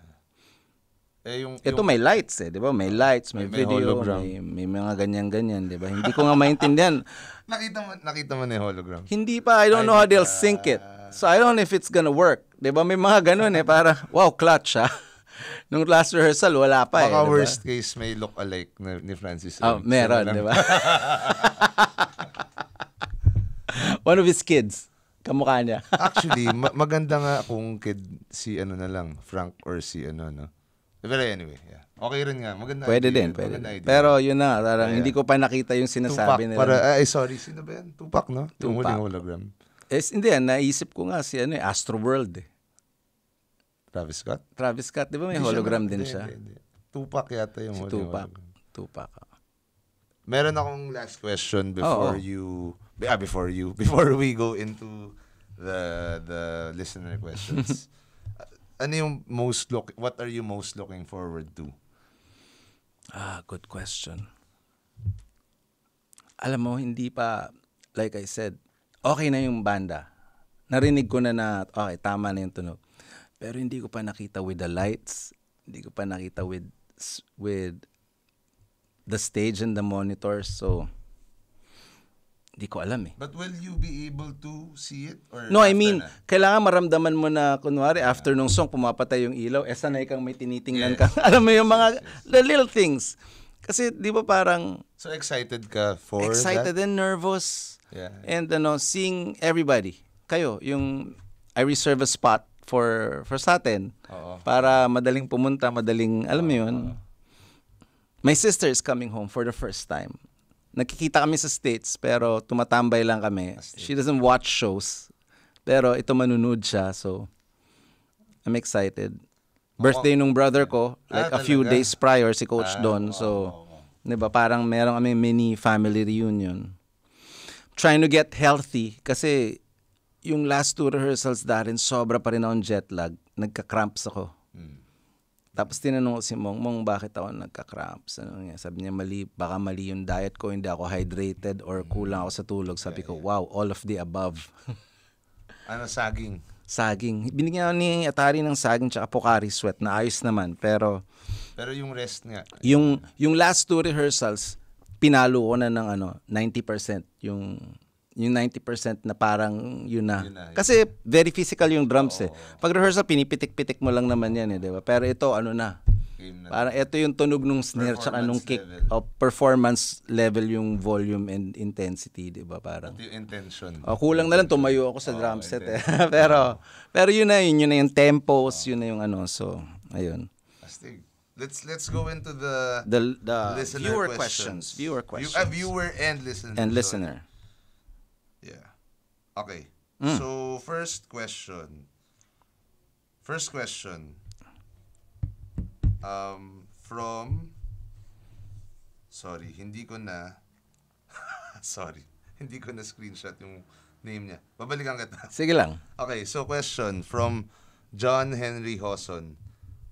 eh yung, ito yung, may lights eh, di ba? May lights, may, may video, may, may, may mga ganyan-ganyan, di ba? Hindi ko nga maintindihan. nakita, mo, nakita mo na yung hologram? Hindi pa, I don't I know how they'll uh, sync it. So I don't know if it's gonna work. Di ba? May mga ganun eh, para, wow, clutch ah. Nung last rehearsal, wala pa. Baka eh. Diba? Worst case, may look-alike ni Francis. Oh, meron, di ba? One of his kids. Kamukha niya. Actually, ma maganda nga kung kid si ano na lang, Frank or si ano, no? Pero anyway, yeah. Okay rin nga. Maganda pwede idea, din, pwede. Maganda idea. Pero yun na, parang yeah. Hindi ko pa nakita yung sinasabi Tupac, nila. Para, ay, sorry, sino ba yan? Tupac, no? Tupac. Yung huling hologram. Eh, hindi, naisip ko nga si ano, Astroworld eh. Travis Scott? Travis Scott, di ba may di hologram siya, din hindi, siya? Hindi, hindi. Tupac yata yung si Tupac. Hologram. Tupac. Meron akong last question before oh, oh. you, ah, before you, before we go into the the listener questions. Ano yung most look, what are you most looking forward to? Ah, good question. Alam mo, hindi pa, like I said, okay na yung banda. Narinig ko na na, okay, tama na yung tunog. Pero hindi ko pa nakita with the lights, hindi ko pa nakita with with the stage and the monitors, so di ko alam eh. But will you be able to see it? Or no, I mean, na? Kailangan maramdaman mo na, kunwari, yeah. after nung song, pumapatay yung ilaw, eh, sanay kang may tinitingnan yes. ka. Alam mo yung mga, yes, yes. the little things. Kasi, di ba parang... So, excited ka for Excited that? and nervous. Yeah. And, ano, seeing everybody. Kayo, yung, I reserve a spot for, for sa atin. Uh-oh. Para madaling pumunta, madaling, alam mo yun. Uh-oh. My sister is coming home for the first time. Nakikita kami sa States, pero tumatambay lang kami. She doesn't watch shows. Pero ito, manunod siya. So, I'm excited. Birthday nung brother ko, like ah, a few days prior, si Coach ah, Don. So, oh, oh, oh. diba, parang meron kami mini family reunion. Trying to get healthy. Kasi, yung last two rehearsals darin, sobra pa rin akong jet lag. Nagka-cramps ako. Hmm. Tapos tinanong ko si Mong, Mong, bakit ako nagka-cramps? Ano niya? Sabi niya, mali, baka mali yung diet ko, hindi ako hydrated or kulang ako sa tulog. Sabi yeah, ko, yeah. wow, all of the above. Ano, saging? Saging. Binigyan ako ni Atari ng saging tsaka Pocari Sweat na ayos naman. Pero pero yung rest nga. Yung, yung last two rehearsals, pinalo ko na ng ano, ninety percent. Yung, yung ninety percent na parang yun na. Yun na yun. Kasi very physical yung drums oh. eh. Pag rehearsal, pinipitik-pitik mo lang naman yan eh, di ba? Pero ito, ano na. na. Parang ito yung tunog nung snare tsaka nung kick. O, performance level yung volume and intensity, di ba? Parang. At yung intention. O, kulang na lang, tumayo ako sa oh, drum set eh. pero, pero yun na yun. Yun na yung tempos, oh. yun na yung ano. So, ayun. Astig. Let's let's go into the, the, the listener viewer questions. questions. Viewer questions. Uh, viewer and listener. And listener. So, yeah. Okay. Mm. So, first question. First question. Um, from... Sorry, hindi ko na... Sorry. Hindi ko na screenshot yung name niya. Babalikan kita. Sige lang. Okay, so question from John Henry Hoson.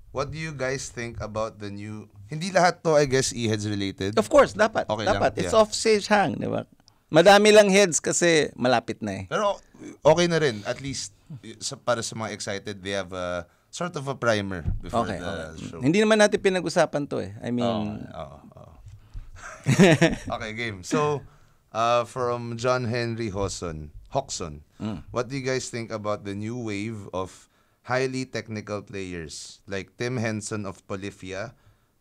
What do you guys think about the new... Hindi lahat to, I guess, E-heads related? Of course, dapat. Okay dapat. Lang, it's yeah. off-stage hang, di ba? Madami lang heads kasi malapit na eh. Pero okay na rin. At least sa, para sa mga excited, they have a sort of a primer before okay, the okay. show. Hindi naman natin pinag-usapan to eh. I mean... Oh, oh, oh. okay, game. So, uh, from John Henry Hoson, Hoxon, mm. what do you guys think about the new wave of highly technical players like Tim Henson of Polyphia?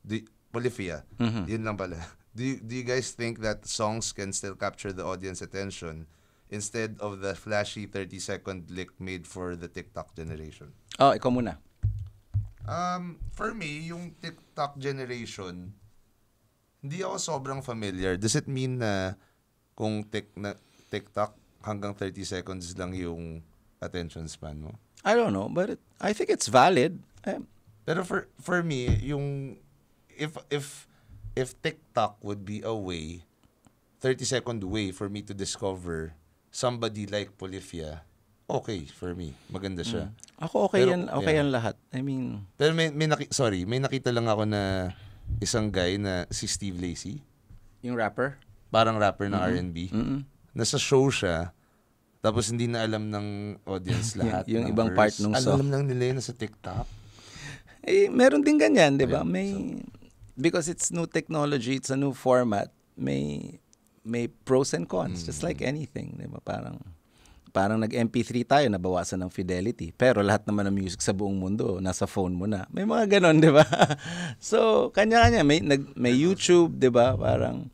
The, Polyphia. Mm-hmm. Yun lang pala. Do you, do you guys think that songs can still capture the audience attention instead of the flashy thirty-second lick made for the TikTok generation? Oh, ikaw muna. Um, for me, yung TikTok generation, hindi ako sobrang familiar. Does it mean na kung tik na, TikTok hanggang thirty seconds lang yung attention span mo? I don't know, but it, I think it's valid. I'm... Pero for for me, yung if if if TikTok would be a way, thirty-second way for me to discover somebody like Polyphia, okay for me. Maganda siya. Mm. Ako okay pero, yan, okay yeah. yan lahat. I mean... Pero may, may naki, sorry, may nakita lang ako na isang guy na si Steve Lacy. Yung rapper? Parang rapper ng mm-hmm. R and B. Mm-hmm. Nasa show siya, tapos hindi na alam ng audience lahat. yung ibang verse. part nung song. Alam lang nila yun sa TikTok. Eh, meron din ganyan, di ba? Yeah, may... So, because it's new technology, it's a new format, may may pros and cons, mm. just like anything. Diba? Parang, parang nag-M P three tayo, nabawasan ng fidelity. Pero lahat naman ng music sa buong mundo, nasa phone mo na. May mga ganon, di ba? So, kanya-kanya. May, nag, may YouTube, di ba? Parang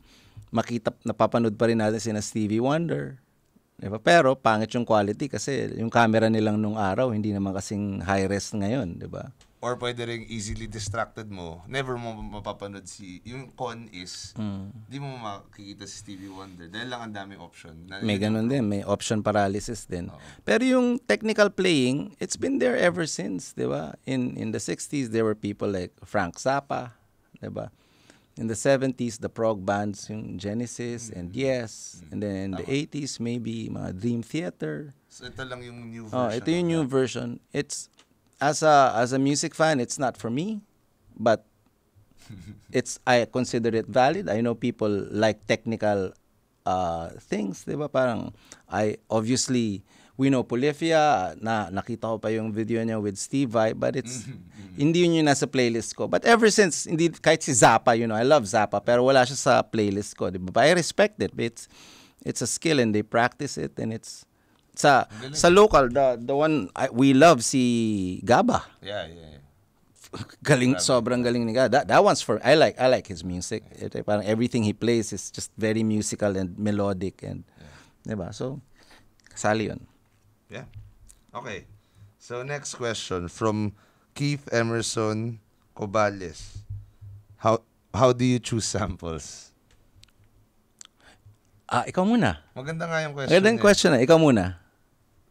makita, napapanood pa rin natin sina Stevie Wonder. Diba? Pero pangit yung quality kasi yung camera nilang nung araw, hindi naman kasing high-res ngayon, di ba? Or pwede rin easily distracted mo. Never mo mapapanood si... Yung con is, mm. di mo makikita si Stevie Wonder. Dahil lang ang dami option. Na, may ganun din. May option paralysis din. Oh. Pero yung technical playing, it's been there ever since, di ba? In, in the sixties, there were people like Frank Zappa, di ba? In the seventies, the prog bands, yung Genesis mm. and Yes. Mm. And then in the oh. eighties, maybe mga Dream Theater. So ito lang yung new version. Oh, ito yung new version. It's... As a as a music fan, it's not for me, but it's I consider it valid. I know people like technical uh, things, diba? Parang I obviously we know Polifia, na nakita ko pa yung video niya with Steve Vai, but it's hindi yun yung nasa playlist ko. But ever since, hindi, kahit si Zappa, you know, I love Zappa, pero wala siya sa playlist ko, diba? But I respect it. It's, it's a skill and they practice it, and it's sa sa local, the the one I, we love, si Gaba. Yeah, yeah. yeah. Galing, sobrang galing ni Gaba. That, that one's for I like I like his music. It, parang everything he plays is just very musical and melodic, and yeah. Diba? So kasali yun. Yeah. Okay. So next question from Keith Emerson Cobales. How how do you choose samples? Ah, ikaw muna. Maganda nga yung question. Magandang question na. Ikaw muna.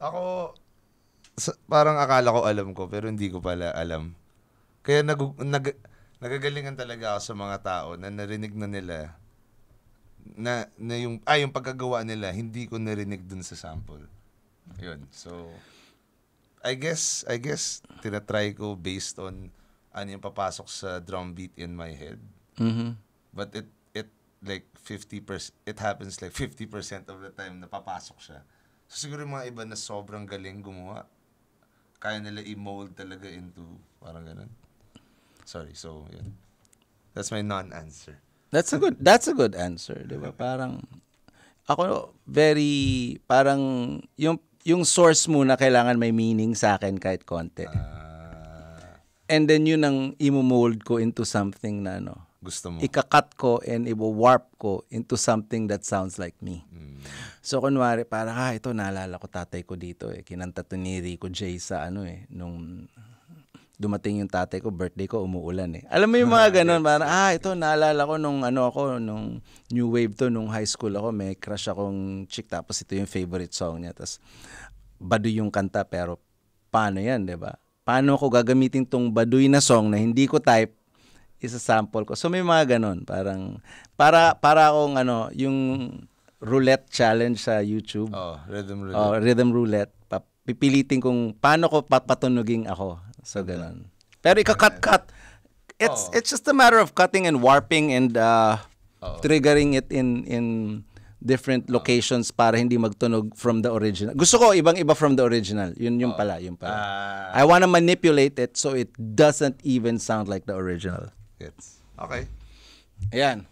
Ako, parang akala ko alam ko, pero hindi ko pala alam. Kaya nag, nag, nagagalingan talaga ako sa mga tao na narinig na nila na, na yung, ah, yung pagkagawa nila, hindi ko narinig dun sa sample. Yun. So, I guess, I guess, tinatry ko based on ano yung papasok sa drum beat in my head. Mm-hmm. But it, like fifty percent, it happens like fifty percent of the time na papasok siya. So siguro yung mga iba na sobrang galing gumawa, kaya nila i-mold talaga into parang ganun. Sorry, so yun. That's my non-answer. That's a good, that's a good answer, di ba? Parang, ako very, parang, yung, yung source muna kailangan may meaning sa akin kahit konti. Uh, And then yun ang i-mold ko into something na ano, gusto mo. Ikakat ko and i-warp ko into something that sounds like me. Mm. So kunwari, parang, ah, ito, naalala ko tatay ko dito eh. Kinanta to ni Rico Jay sa ano eh. Nung dumating yung tatay ko, birthday ko, umuulan eh. Alam mo yung mga ganun, parang, ah, ito, naalala ko nung ano ako, nung new wave to, nung high school ako, may crush akong chick, tapos ito yung favorite song niya. Tapos, baduy yung kanta, pero paano yan, di ba? Paano ako gagamitin tong baduy na song na hindi ko type, isa sample ko. So may mga ganun, parang para para akong ano, yung roulette challenge sa YouTube. Oh, rhythm roulette. Oh, rhythm roulette. Pipilitin kong paano ko papatunugin ako. So ganun. Pero ikakat-kat. It's oh. it's just a matter of cutting and warping and uh oh. triggering it in in different locations oh. para hindi magtunog from the original. Gusto ko ibang-iba from the original. Yun yung oh. pala, yung pala. Uh, I wanna manipulate it so it doesn't even sound like the original. Okay. Ayan.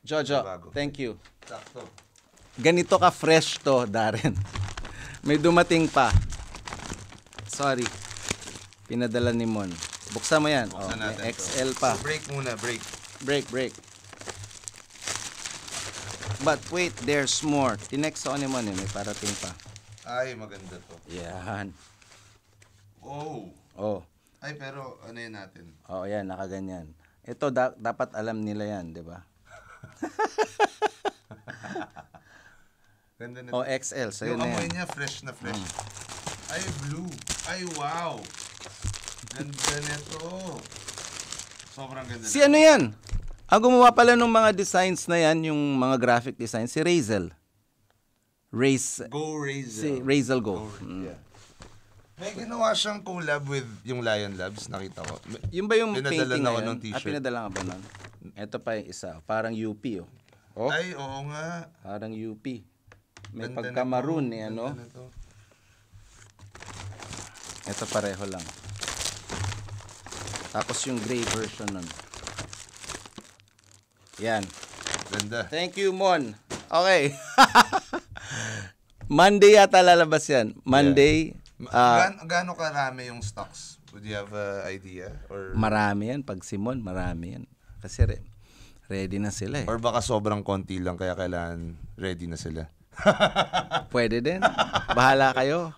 Jojo, thank you. Ganito ka fresh to, Darren. May dumating pa. Sorry. Pinadala ni Mon. Buksan mo yan. Oh, may X L pa. So break muna, break. Break, break. But wait, there's more. Tinext ako ni Mon eh. May parating pa. Ay, maganda to. Yan. Oh. Oh. Ay, pero ano yan natin? Oo, oh, yan. Nakaganyan. Ito, da dapat alam nila yan, di ba? Ganda na. O, oh, X L. So yung amoy niya, fresh na fresh. Mm. Ay, blue. Ay, wow. Ganda nito. Sobrang ganda. Si na. Ano yan? Ang gumawa pala ng mga designs na yan, yung mga graphic design, si Razel. Raze. Go Razel. Si Razel Go. Go mm. Yeah. May ginawa siyang collab with yung Lion Labs, nakita ko. Yung ba yung pinadala painting na yun? Ah, pinadala nga ba nun? Ito pa yung isa, parang U P oh. oh. Ay, oo nga. Parang U P. May pagka-maroon eh, ano? Ito pareho lang. Tapos yung gray version nun. Yan. Ganda. Thank you, Mon. Okay. Monday yata lalabas yan. Monday... Yeah. Uh, Gaano karami yung stocks? Would you have an idea? Or... Marami yan. Pag Simon, marami yan. Kasi re ready na sila eh. Or baka sobrang konti lang kaya kailangan ready na sila. Pwede din. Bahala kayo.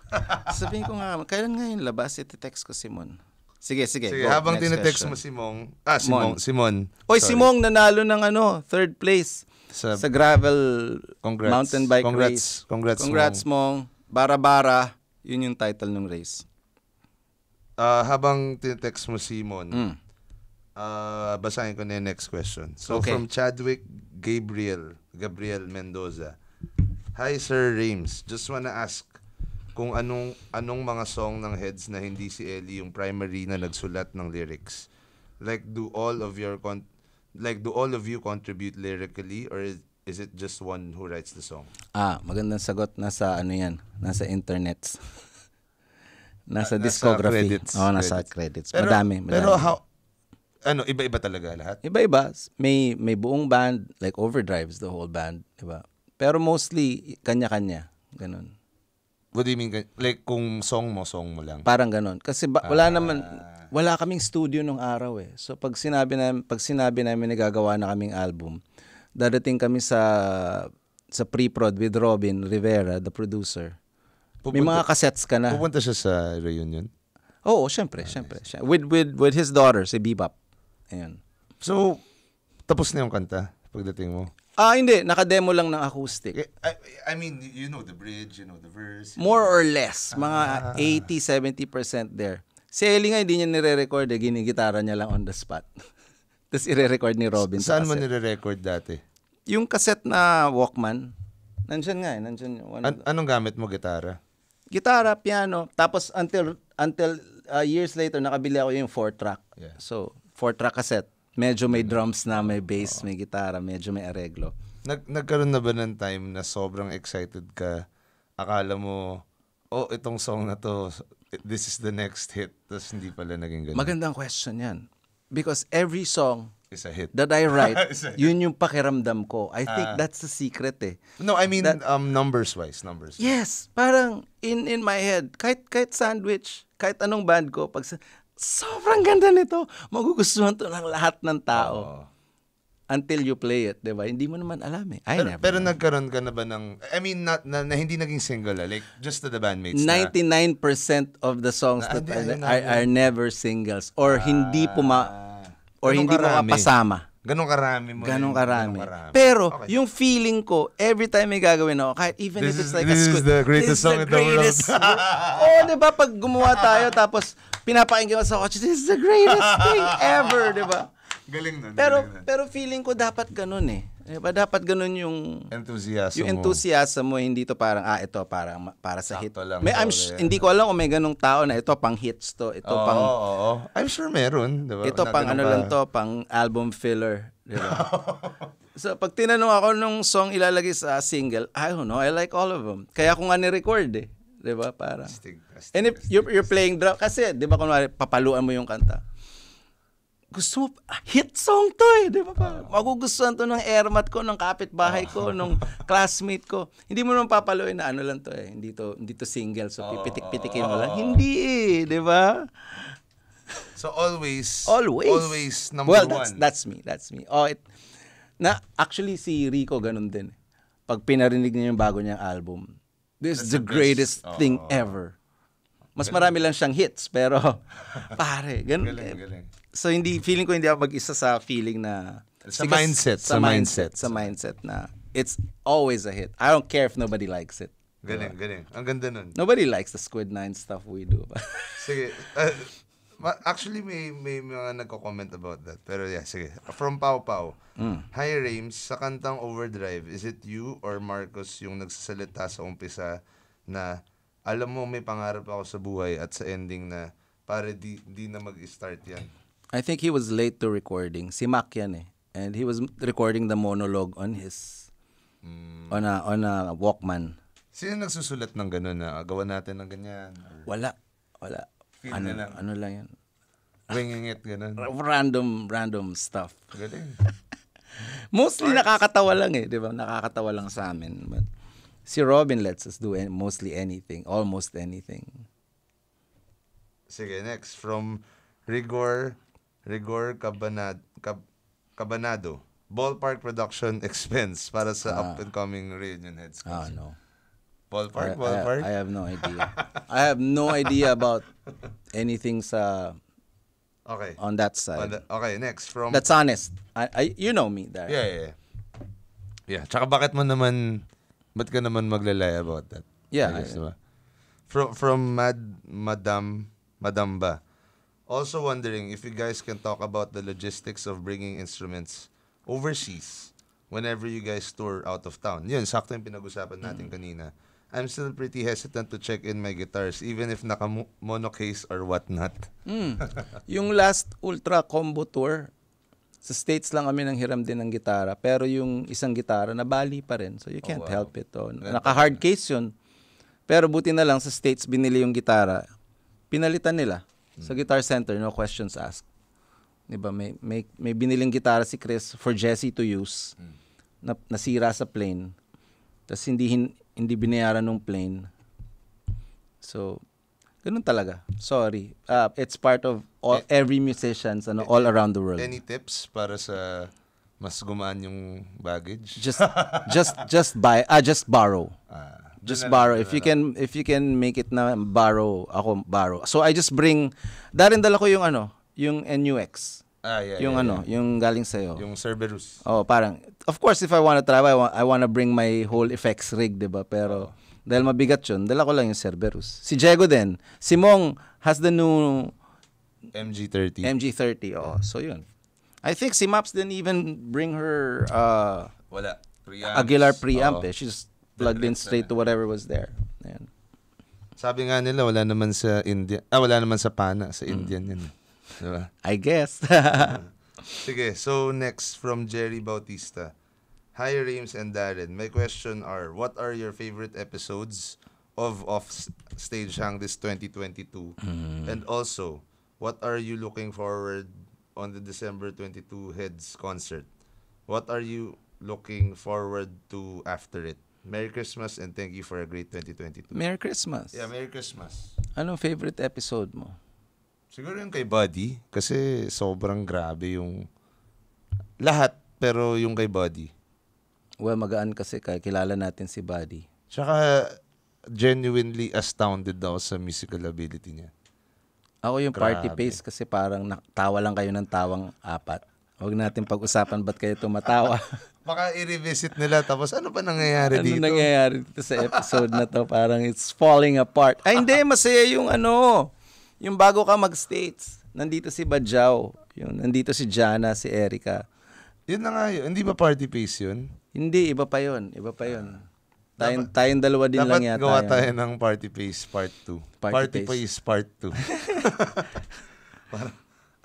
Sabihin ko nga, kailan nga yung labas? Iti-text ko Simon. Sige, sige. sige go, habang tinetext mo si Mong. Ah, si Mong. Simon. Oy, si Mong nanalo ng ano, third place sa, sa gravel congrats. mountain bike congrats. race. Congrats, congrats Mong. Bara-bara. Yun yung title ng race. Uh, habang tinetext mo Simon, mm. uh, basahin ko na yung next question. So okay. From Chadwick Gabriel, Gabriel Mendoza. Hi Sir Rames, just wanna ask kung anong, anong mga song ng Heads na hindi si Ellie yung primary na nagsulat ng lyrics. Like do all of your con like do all of you contribute lyrically or is, is it just one who writes the song? Ah, magandang sagot. Nasa ano yan? Nasa internets. Nasa, nasa discography. Credits, oh, nasa credits. credits. Pero, madami, madami. Pero how, ano, iba-iba talaga lahat? Iba-iba. May, may buong band, like Overdrive's the whole band. Diba? Pero mostly, kanya-kanya. Ganun. What do you mean? Like kung song mo, song mo lang? Parang ganun. Kasi ba, wala ah. naman, wala kaming studio nung araw eh. So pag sinabi namin, pag sinabi namin nagagawa na kaming album, dadating kami sa sa pre-prod with Robin Rivera, the producer. Pupunta, may mga cassettes ka na. Pupunta siya sa reunion? Oo, syempre, ah, syempre. Nice. With, with, with his daughter, si Bebop. Ayan. So, tapos na yung kanta pagdating mo? Ah, hindi. Nakademo lang ng acoustic. I, I mean, you know the bridge, you know the verse. More know. or less. Mga ah. eighty to seventy percent there. Si Ellie nga, hindi niya nire-record eh. Ginigitara niya lang on the spot. Tapos ire-record ni Robin. Sa saan mo nire-record dati? Yung cassette na Walkman. Nandiyan nga eh. Nandiyan, one, An anong gamit mo? Gitara? Gitara, piano. Tapos until until uh, years later, nakabili ako yung four track. Yeah. So, four track cassette. Medyo may drums na, may bass, oh. may gitara, medyo may areglo. Nag Nagkaroon na ba ng time na sobrang excited ka? Akala mo, oh, itong song na to, this is the next hit. Tapos hindi pala naging ganun. Magandang question yan. Because every song is a hit. That I write, yun yung pakiramdam ko. I think uh, that's the secret eh. No, I mean that, um numbers wise, numbers. Wise. Yes, parang in in my head, kahit kahit sandwich, kahit anong band ko, pag sobrang ganda nito, magugustuhan to ng lahat ng tao. Oh. Until you play it, 'di ba? Hindi mo naman alam eh. I pero, never pero nagkaroon ka na ba ng I mean not, na, na hindi naging single, like just to the bandmates. ninety-nine percent of the songs na, that I, na, are, are never singles or ah. hindi puma Or ganun hindi karami. Makapasama. Ganong karami mo. Ganong karami. karami. Pero, okay. yung feeling ko, every time may gagawin ako, kahit even this if it's is, like this a... This is the greatest song in the world. Oh, diba? Pag gumawa tayo, tapos pinapakinggan sa kotse, this is the greatest thing ever, diba? Galing nun. Pero, galing pero feeling ko, dapat ganun eh. Diba? Dapat ganun yung... Enthusiasm yung enthusiasm mo. Yung enthusiasm mo, hindi to parang, ah, ito parang, para sa hit. May, I'm sure, hindi ko alam kung may ganung tao na ito pang hits to. Ito oh, pang... Oh, oh. I'm sure meron. Diba? Ito Natin pang ano pa. lang to, pang album filler. Diba? So, pag tinanong ako nung song ilalagay sa single, I don't know, I like all of them. Kaya kung nga ni-record eh. Diba? Parang... Astig, astig, And if astig, you're, you're playing drum, kasi, diba kunwari, papaluan mo yung kanta. Gusto mo, hit song to eh, di ba pa? Magugustuhan to ng airmat ko, ng kapitbahay ko, ng classmate ko. Hindi mo naman papaluin na ano lang to eh. Hindi to, hindi to single, so pipitik-pitikin mo lang. Hindi eh, di ba? So always, always, always number well, that's, one. that's me, that's me. Oh, it, na, actually si Rico ganun din. Pag pinarinig niya yung bago niyang album, this is the, the greatest best. thing oh. ever. Mas marami lang siyang hits, pero pare, ganun. Galing, galing. So hindi, feeling ko hindi ako mag-isa sa feeling na... Sa because, mindset. Sa mindset. Sa mindset na it's always a hit. I don't care if nobody likes it. Galing, diba? galing. Ang ganda nun. Nobody likes the Squid Nine stuff we do. Sige. Uh, actually, may, may mga nagko-comment about that. Pero yeah, sige. From Pau Pau. Mm. Hi, Rames. Sa kantang Overdrive, is it you or Marcos yung nagsasalita sa umpisa na... Alam mo, may pangarap ako sa buhay at sa ending na para di, di na mag-start yan. I think he was late to recording. Si Mac yan eh. And he was recording the monologue on his... Mm. On, a, on a Walkman. Sino nagsusulat ng gano'n na gawa natin ng ganyan? Or... Wala. Wala. Feel ano lang. Ano lang yan? Winging it, gano'n. Random, random stuff. Galing. Mostly Arts. nakakatawa lang eh. Diba? Nakakatawa lang sa amin. But... Si Robin lets us do mostly anything, almost anything. Sige, next. From Rigor, Rigor Cabanado. Cab, Cabanado. Ballpark production expense para sa ah. up-and-coming reunion heads. Ah, no. Ballpark, I, ballpark? I, I have no idea. I have no idea about anything sa... Okay. On that side. On the, okay, next. From... That's honest. I, I, you know me, Darren. Yeah, yeah, yeah. Yeah, tsaka bakit mo naman... Ba't ka naman maglalay about that? Yeah. I guess, I, diba? From, from Mad, Madam, Madam Ba. Also wondering if you guys can talk about the logistics of bringing instruments overseas whenever you guys tour out of town. Yun, sakto yung pinag-usapan natin mm. kanina. I'm still pretty hesitant to check in my guitars even if naka-mono case or whatnot. Mm. Yung last Ultra Combo Tour, Sa States lang kami nang hiram din ng gitara, pero yung isang gitara nabali pa rin. So you can't oh, wow. help it. Oh. Naka-hard case yun. Pero buti na lang sa States binili yung gitara. Pinalitan nila hmm. sa Guitar Center, no questions asked. Diba, may, may, may biniling gitara si Chris for Jesse to use. Hmm. Na, nasira sa plane. Tapos hindi, hin, hindi binayaran ng plane. So, ganun talaga. Sorry. Uh, it's part of all, eh, every musicians ano, eh, all around the world. Any tips para sa mas gumaan yung baggage? Just just just buy ah just borrow. Ah, just borrow. Lang, if you lang. can if you can make it na borrow, ako borrow. So I just bring darin dala ko yung ano, yung N U X. Ah, yeah, yung yeah, ano, yeah. yung galing sa iyo. Yung Cerberus. Oh, parang of course if I want to travel, I want I want to bring my whole effects rig, 'di ba? Pero oh. dahil mabigat yun, dala ko lang yung Cerberus. Si Diego din. Si Mong has the new... M G thirty. M G thirty, oh. So yun. I think si Maps didn't even bring her... Uh, Wala. Preamps. Aguilar preamp oh. eh. She just plugged in straight to whatever was there. Ayan. Sabi nga nila, wala naman sa India. Ah, wala naman sa Pana. Sa Indian mm. yun. Diba? I guess. Sige, so next from Jerry Bautista. Hi, Reams and Darren. My question are, what are your favorite episodes of Offstage Hang this twenty twenty-two? Mm. And also, what are you looking forward on the December twenty-second Heads concert? What are you looking forward to after it? Merry Christmas and thank you for a great twenty twenty-two. Merry Christmas. Yeah, Merry Christmas. Anong favorite episode mo? Siguro yung kay Buddy, kasi sobrang grabe yung lahat, pero yung kay Buddy. Well, magaan kasi kaya kilala natin si Buddy. Tsaka genuinely astounded daw sa musical ability niya. Ako yung Grabe. Party pace kasi parang tawa lang kayo ng tawang apat. Huwag natin pag-usapan ba't kayo tumatawa. Baka i-revisit nila tapos ano pa nangyayari ano dito? Ano nangyayari dito sa episode na to? Parang it's falling apart. Ay hindi, masaya yung ano, yung bago ka mag-states. Nandito si Badjaw, yung, nandito si Jana, si Erica. Yun na nga yun. Hindi ba party pace yun? Hindi, iba pa yun. Iba pa yun. Tayong, tayong dalawa din lang yata. Dapat gawa tayo yun ng Party Pace Part two. Party, party Pace Part two. Para,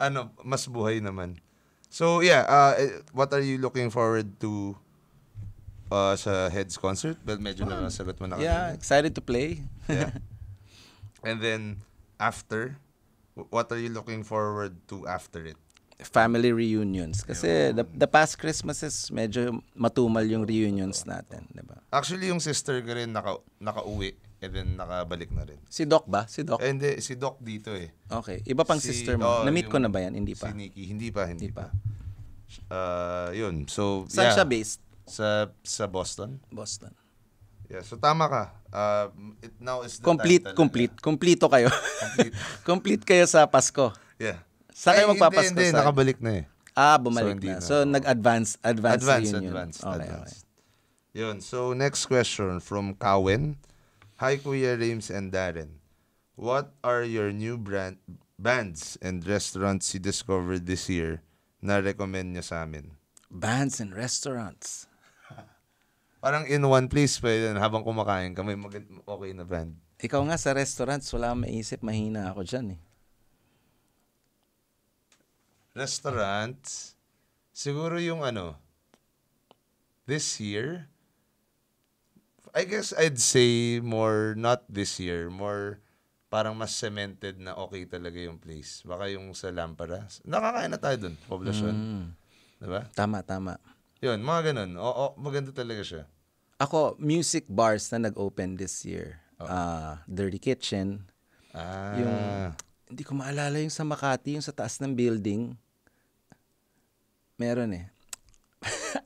ano, mas buhay naman. So, yeah. Uh, what are you looking forward to uh, sa Heads concert? Well, medyo oh. na nasagot mo na. Yeah, kanina. Excited to play. Yeah. And then, after, what are you looking forward to after it? Family reunions kasi the, the past Christmases medyo matumal yung reunions natin, diba? Actually yung sister ko rin naka nakauwi and then nakabalik na rin. Si Doc ba? Si Doc? Eh, hindi, si Doc dito eh. Okay, iba pang si, sister mo. Oh, na-meet ko na ba yan? Hindi pa. Si Nikki, hindi pa, hindi, hindi pa. Ah, uh, yun. So, saan yeah. siya based? Sa sa Boston. Boston. Yeah, so tama ka. Uh, it now is the complete complete. Na. Kompleto kayo. Complete. Complete kayo sa Pasko. Yeah. Saan kayo magpapasko? Hindi, hindi. Nakabalik na eh. Ah, bumalik so, na. na. So, nag-advance. Advance, advance. Reunion. Advance, okay, advance. Okay. Yun. So, next question from Cowen. Hi, Kuya Reams and Darren. What are your new brand bands and restaurants you discovered this year na recommend nyo sa amin? Bands and restaurants. Parang in one place pa yun. Habang kumakain kami, okay na band. Ikaw nga sa restaurants, wala kang maisip. Mahina ako dyan eh. Restaurants, siguro yung ano, this year, I guess I'd say more, not this year, more parang mas cemented na okay talaga yung place. Baka yung sa Lampara. Nakakain na tayo dun, poblasyon. Mm. Diba? Tama, tama. Yun, mga ganun. O, o, maganda talaga siya. Ako, music bars na nag-open this year. Okay. Uh, Dirty Kitchen. Ah. Yung... Hindi ko maalala yung sa Makati, yung sa taas ng building. Meron eh.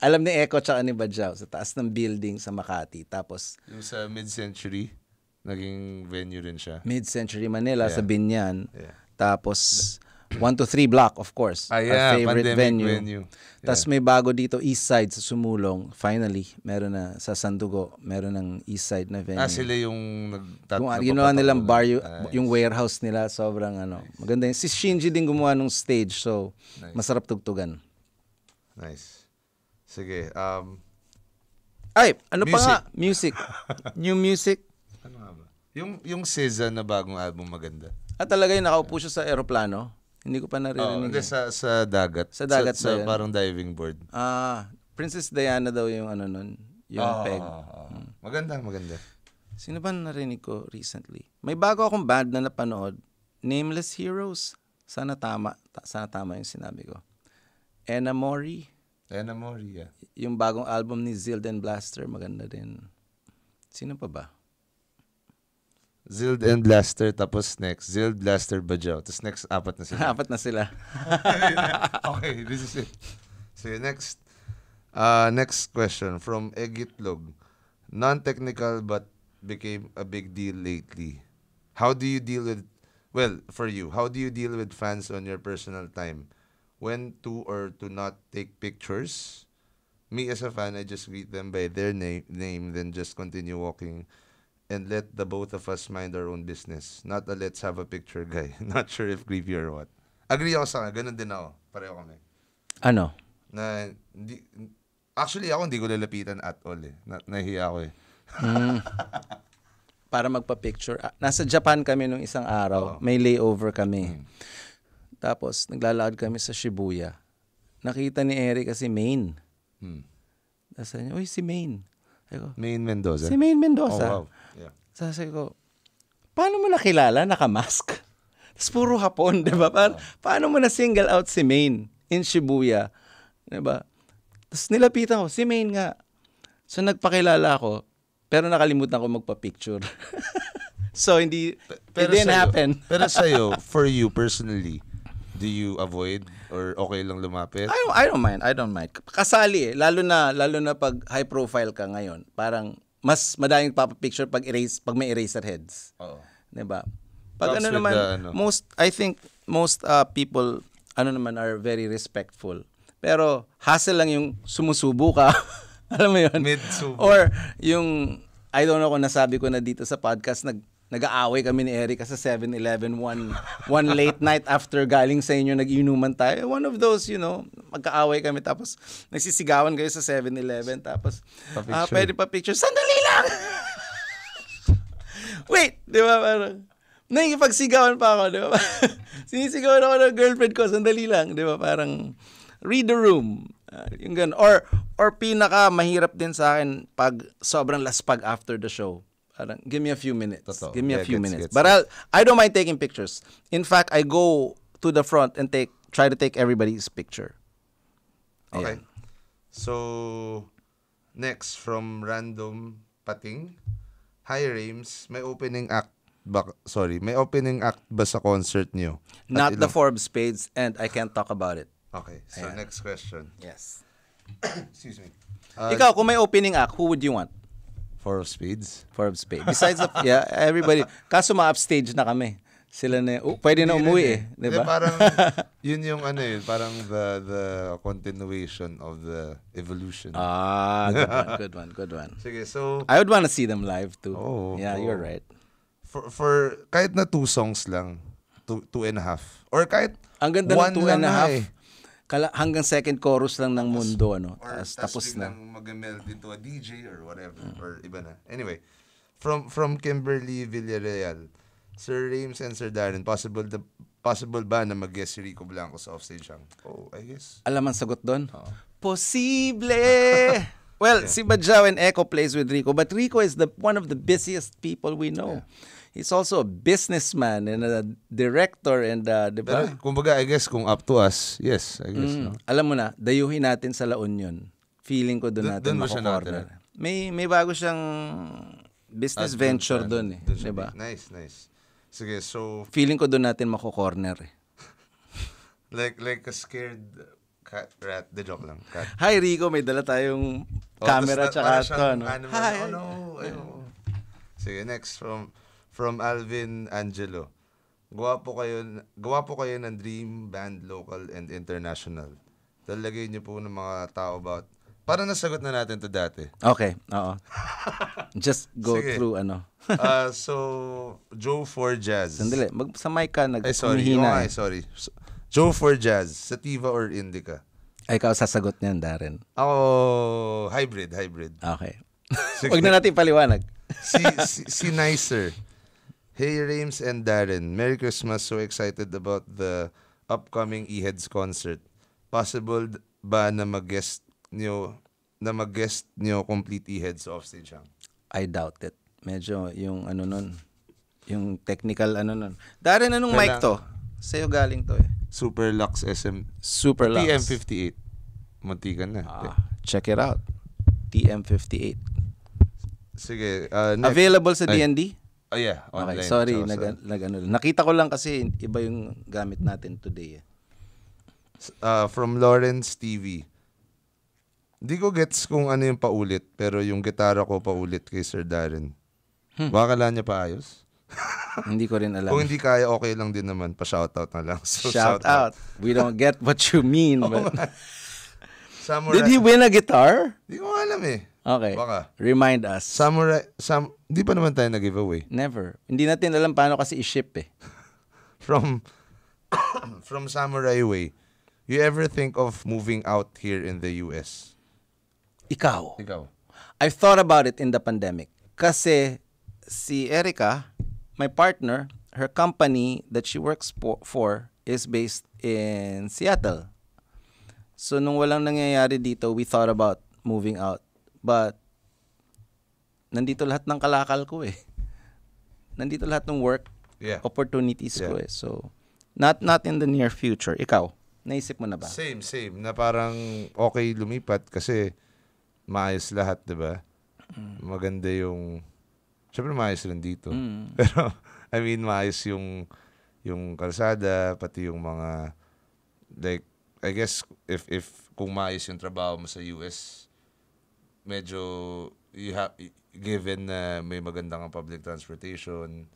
Alam ni Echo tsaka ni Badjaw, sa taas ng building sa Makati. Tapos... Yung sa Mid-Century, naging venue rin siya. Mid-Century Manila, yeah. Sa Binyan. Yeah. Tapos, one to three block, of course. Ah, yeah, our favorite venue. venue. Yeah. Tapos may bago dito, East Side sa Sumulong. Finally, meron na sa Sandugo, meron ng East Side na venue. Ah, sila yung nagtatapos. Ginawa nilang bar, yung, nice. Yung warehouse nila, sobrang ano. Nice. Maganda yun. Si Shinji din gumawa ng stage, so nice. Masarap tugtugan. Nice. Sige. Um, Ay, ano music. pa nga? Music. New music. Ano nga ba? Yung, yung S Z A na bagong album maganda. Ah, talaga yun, nakaupo siya sa aeroplano. Hindi ko pa naririnig. Oh, sa, sa dagat. Sa dagat sa, sa parang diving board. Ah, Princess Diana daw yung ano nun. Yung oh, peg. Oh. Hmm. Maganda, maganda. Sino ba narinig ko recently? May bago akong band na napanood. Nameless Heroes. Sana tama. Sana tama yung sinabi ko. Enamori. Enamori, yeah. Yung bagong album ni Zilden Blaster. Maganda din. Sino pa ba? Zild and Blaster, tapos next Zild, Blaster, Bajaw. Tapos next, apat na sila. Apat na sila. Okay, this is it. So next, uh, next question from Egitlog. Non-technical but became a big deal lately. How do you deal with, well, for you, how do you deal with fans on your personal time? When to or to not take pictures? Me as a fan, I just greet them by their na- name, then just continue walking and let the both of us mind our own business. Not a let's have a picture guy. Not sure if creepy or what. Agree ako sa ganun din ako. Pareho kami. Ano? Na, di, actually ako hindi ko lalapitan at all eh. Na, nahiya ako eh. Mm. Para magpa-picture. Nasa Japan kami nung isang araw. Oh. May layover kami. Mm. Tapos naglalakad kami sa Shibuya. Nakita ni Eric kasi Maine. Mm. Tapos sabi niya, uy si Maine. Maine Mendoza? Si Maine Mendoza. Oh, wow. Yeah. Sabi ko, paano mo nakilala? Nakamask. Tapos puro Hapon, di ba? Pa oh. Paano mo na-single out si Maine in Shibuya? Di ba? Tapos nilapitan ko, si Maine nga. So nagpakilala ako, pero nakalimutan ko magpa-picture. So hindi, pero it didn't sa'yo, happen. Pero sa'yo, for you personally, do you avoid or okay lang lumapit? I don't, I don't mind. I don't mind. Kasali eh. Lalo na, lalo na pag high profile ka ngayon. Parang mas madaming papapicture pag erase, pag may Eraserheads. Oo. Diba? Pag ano naman, the, ano. most, I think most uh, people, ano naman, are very respectful. Pero hassle lang yung sumusubo ka. Alam mo yun? Mid-subo. Or yung, I don't know kung nasabi ko na dito sa podcast, nag, nag-aaway kami ni Eric sa seven eleven one, one late night after galing sa inyo, nag-inuman tayo. One of those, you know, magka-aaway kami tapos nagsisigawan kayo sa seven eleven tapos, ah, pwede pa picture. Sandali lang! Wait! Di ba parang, nangikipagsigawan pa ako, di ba? Sinisigawan ako ng girlfriend ko, sandali lang. Di ba parang, read the room. Uh, yung ganun. Or, or pinaka mahirap din sa akin pag sobrang laspag after the show. Parang, give me a few minutes. Totoo. Give me yeah, a few gets, minutes. Gets, But I'll, I don't mind taking pictures. In fact, I go to the front and take try to take everybody's picture. Okay. Ayan. So, next from Random Pating. Hi, Rames. May opening act ba, sorry, may opening act ba sa concert niyo? Not ilang... the Forbes page and I can't talk about it. Okay. So, ayan. Next question. Yes. Excuse me. Uh, Ikaw, kung may opening act, who would you want? Four of Spades. Four of Spades. Besides, the, yeah, everybody. Kaso ma-upstage na kami. Sila na, oh, pwede na umuwi eh. Diba? Eh, parang, yun yung ano yun, parang the, the continuation of the evolution. Ah, good one, good one, good one. Sige, so... I would wanna see them live too. Oh, yeah, oh. You're right. For, for, kahit na two songs lang, two, two and a half. Or kahit ang ganda one ng two and a half. Eh. Kala, hanggang second chorus lang ng mundo, ano? Or tapos, tapos na. Mag-meld into a D J or whatever, mm. or iba na. Anyway, from from Kimberly Villarreal, Sir Rames and Sir Darren, possible the possible ba na mag-guess si Rico Blanco sa offstage siyang? Oh, I guess. Alam ang sagot doon? Uh-huh. Posible! Well, yeah. Si Bajaw and Echo plays with Rico, but Rico is the one of the busiest people we know. Yeah. He's also a businessman and a director and uh, di ba? Pero, kumbaga, I guess, kung up to us, yes, I guess. Mm. No? Alam mo na, dayuhin natin sa La Union. Feeling ko doon natin mako-corner. May, may bago siyang business Ad venture doon eh. Dun di ba? Nice, nice. Sige, so... Feeling ko doon natin mako-corner eh. like, like a scared cat, rat. The joke lang. Cat. Hi, Rico. May dala tayong oh, camera tsaka ito. Ano? Hi. Oh, no. Ay, oh. Sige, next from... From Alvin Angelo. Gawa po kayo, gawa po kayo ng dream band, local and international. Talagay niyo po ng mga tao about... Para nasagot na natin to dati. Okay, oo. Just go sige. Through ano. uh, so, Joe for Jazz. Sandali, mag, sa mic ka, nag- ay, sorry. Humihina, oh, ay, sorry. So, Joe for Jazz, sativa or indica? Ay, ikaw sasagot niyan, Darren. Oh, hybrid, hybrid. Okay. Huwag na natin paliwanag. si, si, si Nicer. Hey Rames and Darren, Merry Christmas. So excited about the upcoming E-Heads concert. Possible ba na mag-guest nyo, na mag-guest nyo complete E-Heads offstage hang? I doubt it. Medyo yung ano nun, yung technical ano nun. Darin, anong Kala, mic to? Sa'yo galing to eh. Super Lux S M. Super Lux. T M fifty-eight. Muntikan na. Ah, check it out. T M fifty-eight. Sige. Uh, Available sa D and D? Oh yeah, online. Okay, sorry. So, nag, so, nag, ano, nakita ko lang kasi iba yung gamit natin today eh. Uh, from Lawrence T V. Di ko gets kung ano yung paulit, pero yung gitara ko paulit kay Sir Darren. Hmm. Baka kala niya paayos? Hindi ko rin alam. Kung hindi kaya, okay lang din naman. Pa-shoutout na lang. So, shout, shout out. out. We don't get what you mean. But... Samurai... Did he win a guitar? Di ko alam eh. Okay. Baka. Remind us. Samurai... Sam... Di pa naman tayo nag-giveaway. Never. Hindi natin alam paano kasi i-ship eh. From... From Samurai Way. You ever think of moving out here in the U S? Ikaw. Ikaw. I've thought about it in the pandemic. Kasi si Erica, my partner, her company that she works for is based in Seattle. So nung walang nangyayari dito, we thought about moving out. But nandito lahat ng kalakal ko eh. Nandito lahat ng work, yeah, opportunities, yeah, ko eh. So not not in the near future. Ikaw. Naisip mo na ba? Same, same. Na parang okay lumipat kasi maayos lahat, di ba? Maganda yung... Siyempre maayos rin dito. Mm. Pero, I mean, maayos yung, yung kalsada, pati yung mga... Like, I guess, if, if kung maayos yung trabaho mo sa U S, medyo, you have, given na may magandang public transportation,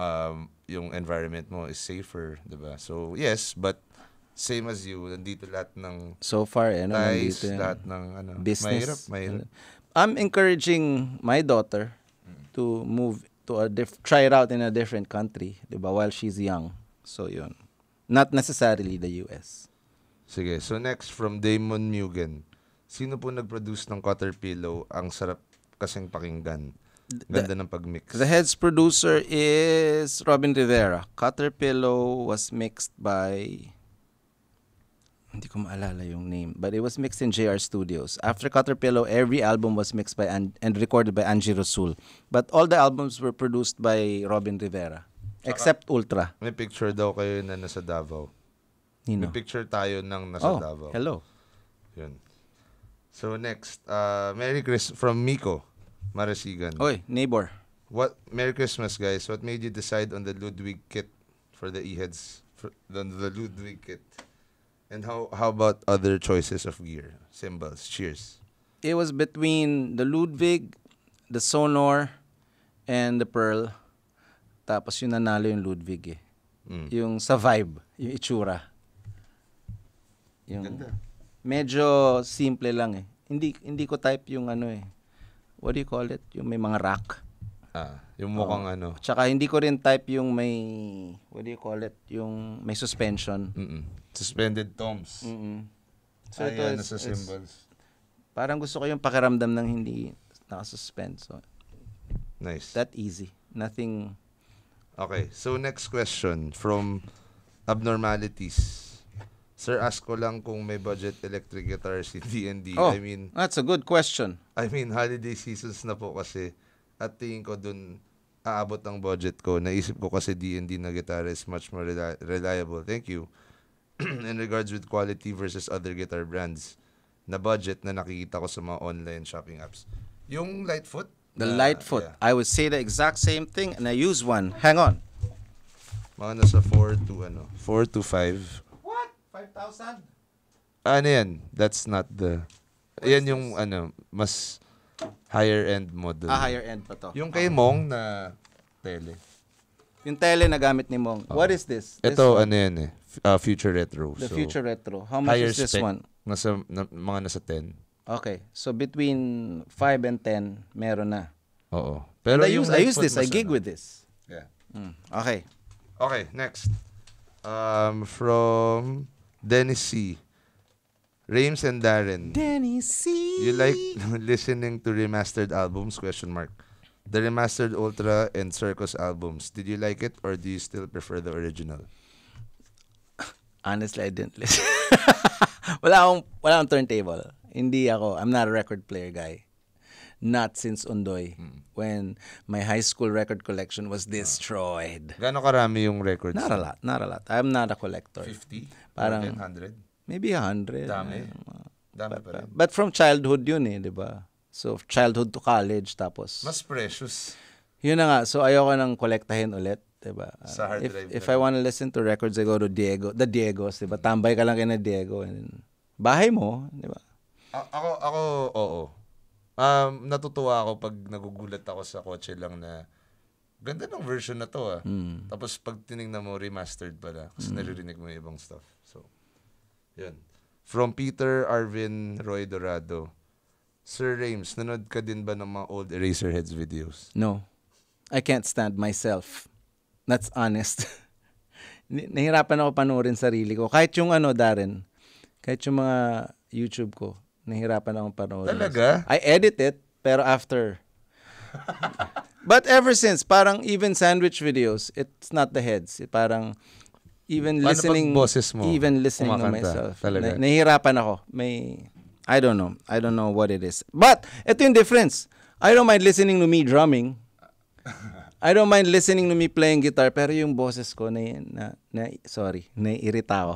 um, yung environment mo is safer, di ba? So, yes, but... Same as you, nandito lahat ng so far, eh, no? Ties, nandito lahat ng ano, business. Mahirap, mahirap. I'm encouraging my daughter mm. to move to a diff try it out in a different country, diba? While she's young. So yun. Not necessarily the U S. Sige, so next from Damon Mugen. Sino po nag-produce ng Caterpillow? Ang sarap kasing pakinggan. Ganda the, ng pag-mix. The head's producer is Robin Rivera. Caterpillow was mixed by... Hindi ko maalala yung name. But it was mixed in J R Studios. After Caterpillow, every album was mixed by and, and recorded by Angie Rasul. But all the albums were produced by Robin Rivera. Except Ultra. May picture daw kayo na nasa Davao. Nino? May picture tayo ng nasa oh, Davao. Hello. Yun. So next, uh, Merry Christmas from Miko Marasigan. Oy, neighbor. What, Merry Christmas, guys. What made you decide on the Ludwig kit for the E-Heads? For the, the Ludwig kit? And how how about other choices of gear, cymbals? Cheers. It was between the Ludwig, the Sonor, and the Pearl. Tapos yun nanalo yung Ludwig eh. Mm. Yung sa vibe, yung itsura. Yung ganda. Medyo simple lang eh. Hindi hindi ko type yung ano eh. What do you call it? Yung may mga rack. Ah, yung mukhang oh, ano. Tsaka hindi ko rin type yung may, what do you call it? Yung may suspension. Mm-mm. Suspended toms. Mm-mm. So ay, ito is, sa cymbals. Parang gusto ko yung pakiramdam ng hindi nakasusspend. So, nice. That easy. Nothing. Okay. So next question from Abnormalities. Sir, ask ko lang kung may budget electric guitar si D and D. Oh, I mean, that's a good question. I mean, holiday seasons na po kasi. At tingin ko dun, aabot ang budget ko. Naisip ko kasi D and D na guitar is much more reli reliable. Thank you. In regards with quality versus other guitar brands, na budget na nakikita ko sa mga online shopping apps. Yung Lightfoot? The uh, Lightfoot. Yeah. I would say the exact same thing and I use one. Hang on. Mga nasa four to ano? four to five. What? five thousand? Ano yan? That's not the... What yan yung this? Ano, mas... Higher end model. Ah, higher end pa to. Yung kay Mong na tele. Yung tele na gamit ni Mong. Oh. What is this? this Ito, one? ano yan eh. Uh, future retro. The so, future retro. How much is this spec, one? Nasa, na, mga nasa ten. Okay. So between five and ten, meron na. Oo. Pero I use, I use this. I gig na. with this. Yeah. Mm. Okay. Okay, next. Um, from Dennis C. Rames and Darren. Danny C. You like listening to remastered albums? Question mark. The remastered Ultra and Circus albums. Did you like it or do you still prefer the original? Honestly, I didn't listen. wala, akong, wala akong turntable. Hindi ako. I'm not a record player guy. Not since Undoy. Hmm. When my high school record collection was destroyed. Gano'ng karami yung records? Not a lot. Not a lot. I'm not a collector. fifty? Parang, one hundred? Maybe one hundred. Dami. Uh, Dami but, pa rin. But from childhood yun eh, di ba? So, childhood to college tapos. Mas precious. Yun na nga. So, ayoko nang kolektahin ulit. Diba? Sa hard drive. If, if I want to listen to records, I go to Diego, the Diegos, diba? Tambay ka lang kay na Diego. And bahay mo, diba? A ako, ako, oo. Um, natutuwa ako pag nagugulat ako sa kotse lang na ganda ng version na to ah. Mm. Tapos pag tinignan mo, remastered pala. Kasi mm. naririnig mo yung ibang stuff. So, yun. From Peter Arvin Roy Dorado. Sir Rames, nanood ka din ba ng mga old Eraserheads videos? No. I can't stand myself. That's honest. Nahirapan ako panoorin sarili ko. Kahit yung ano, Darren, kahit yung mga YouTube ko, nahirapan akong panoorin. Talaga? I edit it, pero after. But ever since, parang even sandwich videos, it's not the heads. It parang even Paano listening, mo, even listening to myself. Talaga? Nahirapan ako. May, I don't know. I don't know what it is. But, ito yung difference. I don't mind listening to me drumming. I don't mind listening to me playing guitar, pero yung boses ko na, na, na sorry, naiirita ako.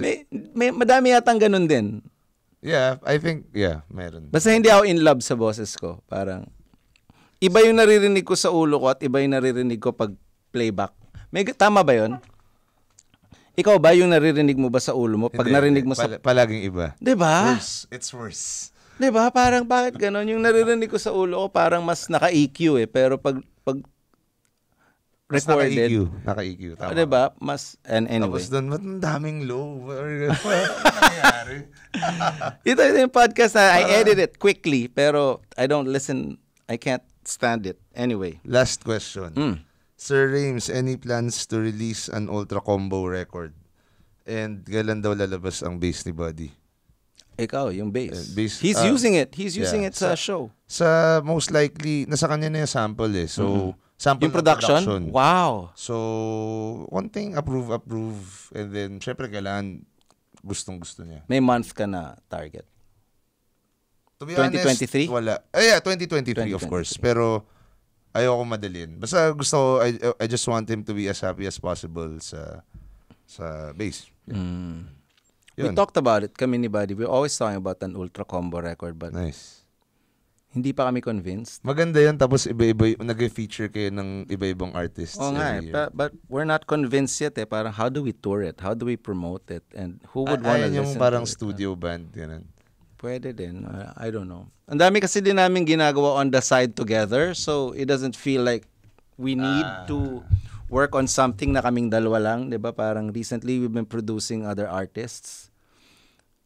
may, may, madami yatang ganun din. Yeah, I think, yeah, meron. Basta hindi ako in love sa boses ko. Parang, iba yung naririnig ko sa ulo ko at iba yung naririnig ko pag playback. May, tama ba yun? Ikaw ba yung naririnig mo ba sa ulo mo? Pag hindi, narinig mo pal sa... Palaging iba. Diba? Worse. It's worse. Diba? Parang bakit ganon? Yung naririnig ko sa ulo ko parang mas naka-E Q eh. Pero pag, pag recorded... Mas naka-E Q. Naka oh, diba? Mas, and anyway. Tapos doon, ba't ang daming low? Ito yung podcast na I edit it quickly. Pero I don't listen. I can't stand it. Anyway. Last question. Mm. Sir Rames, any plans to release an Ultra Combo record? And kailan daw lalabas ang bass ni Buddy? Ikaw, yung bass. Uh, bass He's uh, using it. He's using yeah. it sa, sa show. Sa most likely, nasa kanya na yung sample eh. So, mm-hmm. sample yung production? production. Wow. So, one thing, approve, approve. And then, syempre, kailangan gustong-gusto niya. May month ka na target? To be twenty twenty-three? Honest, wala. Uh, yeah, twenty twenty-three, twenty twenty-three, of course. Pero, ayoko madalin. Basta gusto ko, I, I just want him to be as happy as possible sa sa bass. Yeah. Mm. Yun. We talked about it, kami ni Buddy. We're always talking about an Ultra Combo record, but nice. Hindi pa kami convinced. Maganda yan, tapos iba-iba, nag-feature kayo ng iba-ibang artists. Oo nga, but, but we're not convinced yet eh. Parang how do we tour it? How do we promote it? And who would want to listen to it? Ayan yung parang studio band. Ganun. Pwede din. I don't know. Ang dami kasi din namin ginagawa on the side together, so it doesn't feel like we need ah. to... work on something na kaming dalawa lang, di ba? Parang recently, we've been producing other artists.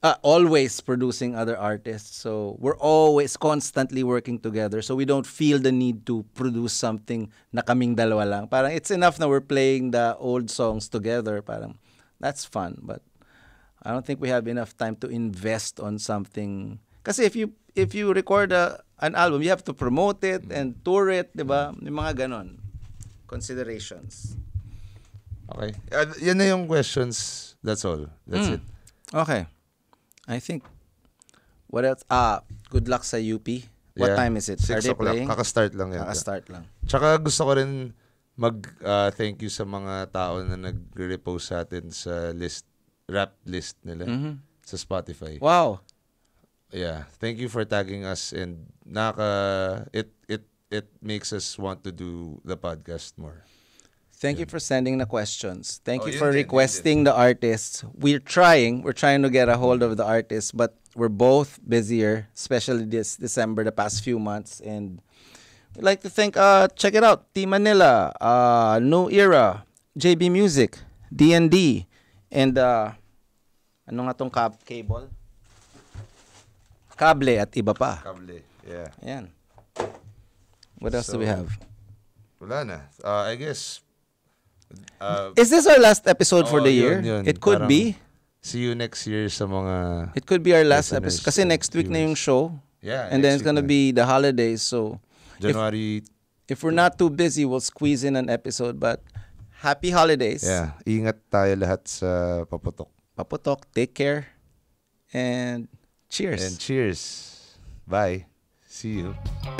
Uh, always producing other artists. So, we're always constantly working together. So, we don't feel the need to produce something na kaming dalawa lang. Parang it's enough na we're playing the old songs together. Parang that's fun. But I don't think we have enough time to invest on something. Kasi if you, if you record a, an album, you have to promote it and tour it, di ba? May mga ganon. Considerations. Okay. Uh, yan na yung questions. That's all. That's mm. it. Okay. I think, what else? Ah, good luck sa U P. What yeah. time is it? six o'clock. Kakastart lang yan. Kakastart lang. Tsaka gusto ko rin mag-thank uh, you sa mga tao na nag-repost sa atin sa list, rap list nila mm-hmm. sa Spotify. Wow. Yeah. Thank you for tagging us and naka, it, it, it makes us want to do the podcast more. Thank yeah. you for sending the questions. Thank oh, you for did, requesting the artists. We're trying. We're trying to get a hold of the artists, but we're both busier, especially this December, the past few months. And we'd like to thank, uh, check it out, Team Manila, uh, New Era, J B Music, D and D, and uh, ano nga tong cab cable? Kable at iba pa. Kable, yeah. Ayan. What else so, do we have? Wala na. Uh, I guess... Uh, Is this our last episode oh, for the year? Yun, yun. It could Parang be. See you next year sa mga... It could be our last episode. Kasi next viewers. Week na yung show. Yeah. And then it's gonna na. be the holidays. So January... If, if we're not too busy, we'll squeeze in an episode. But Happy holidays. Yeah. Ingat tayo lahat sa paputok. Paputok. Take care. And cheers. And cheers. Bye. See you.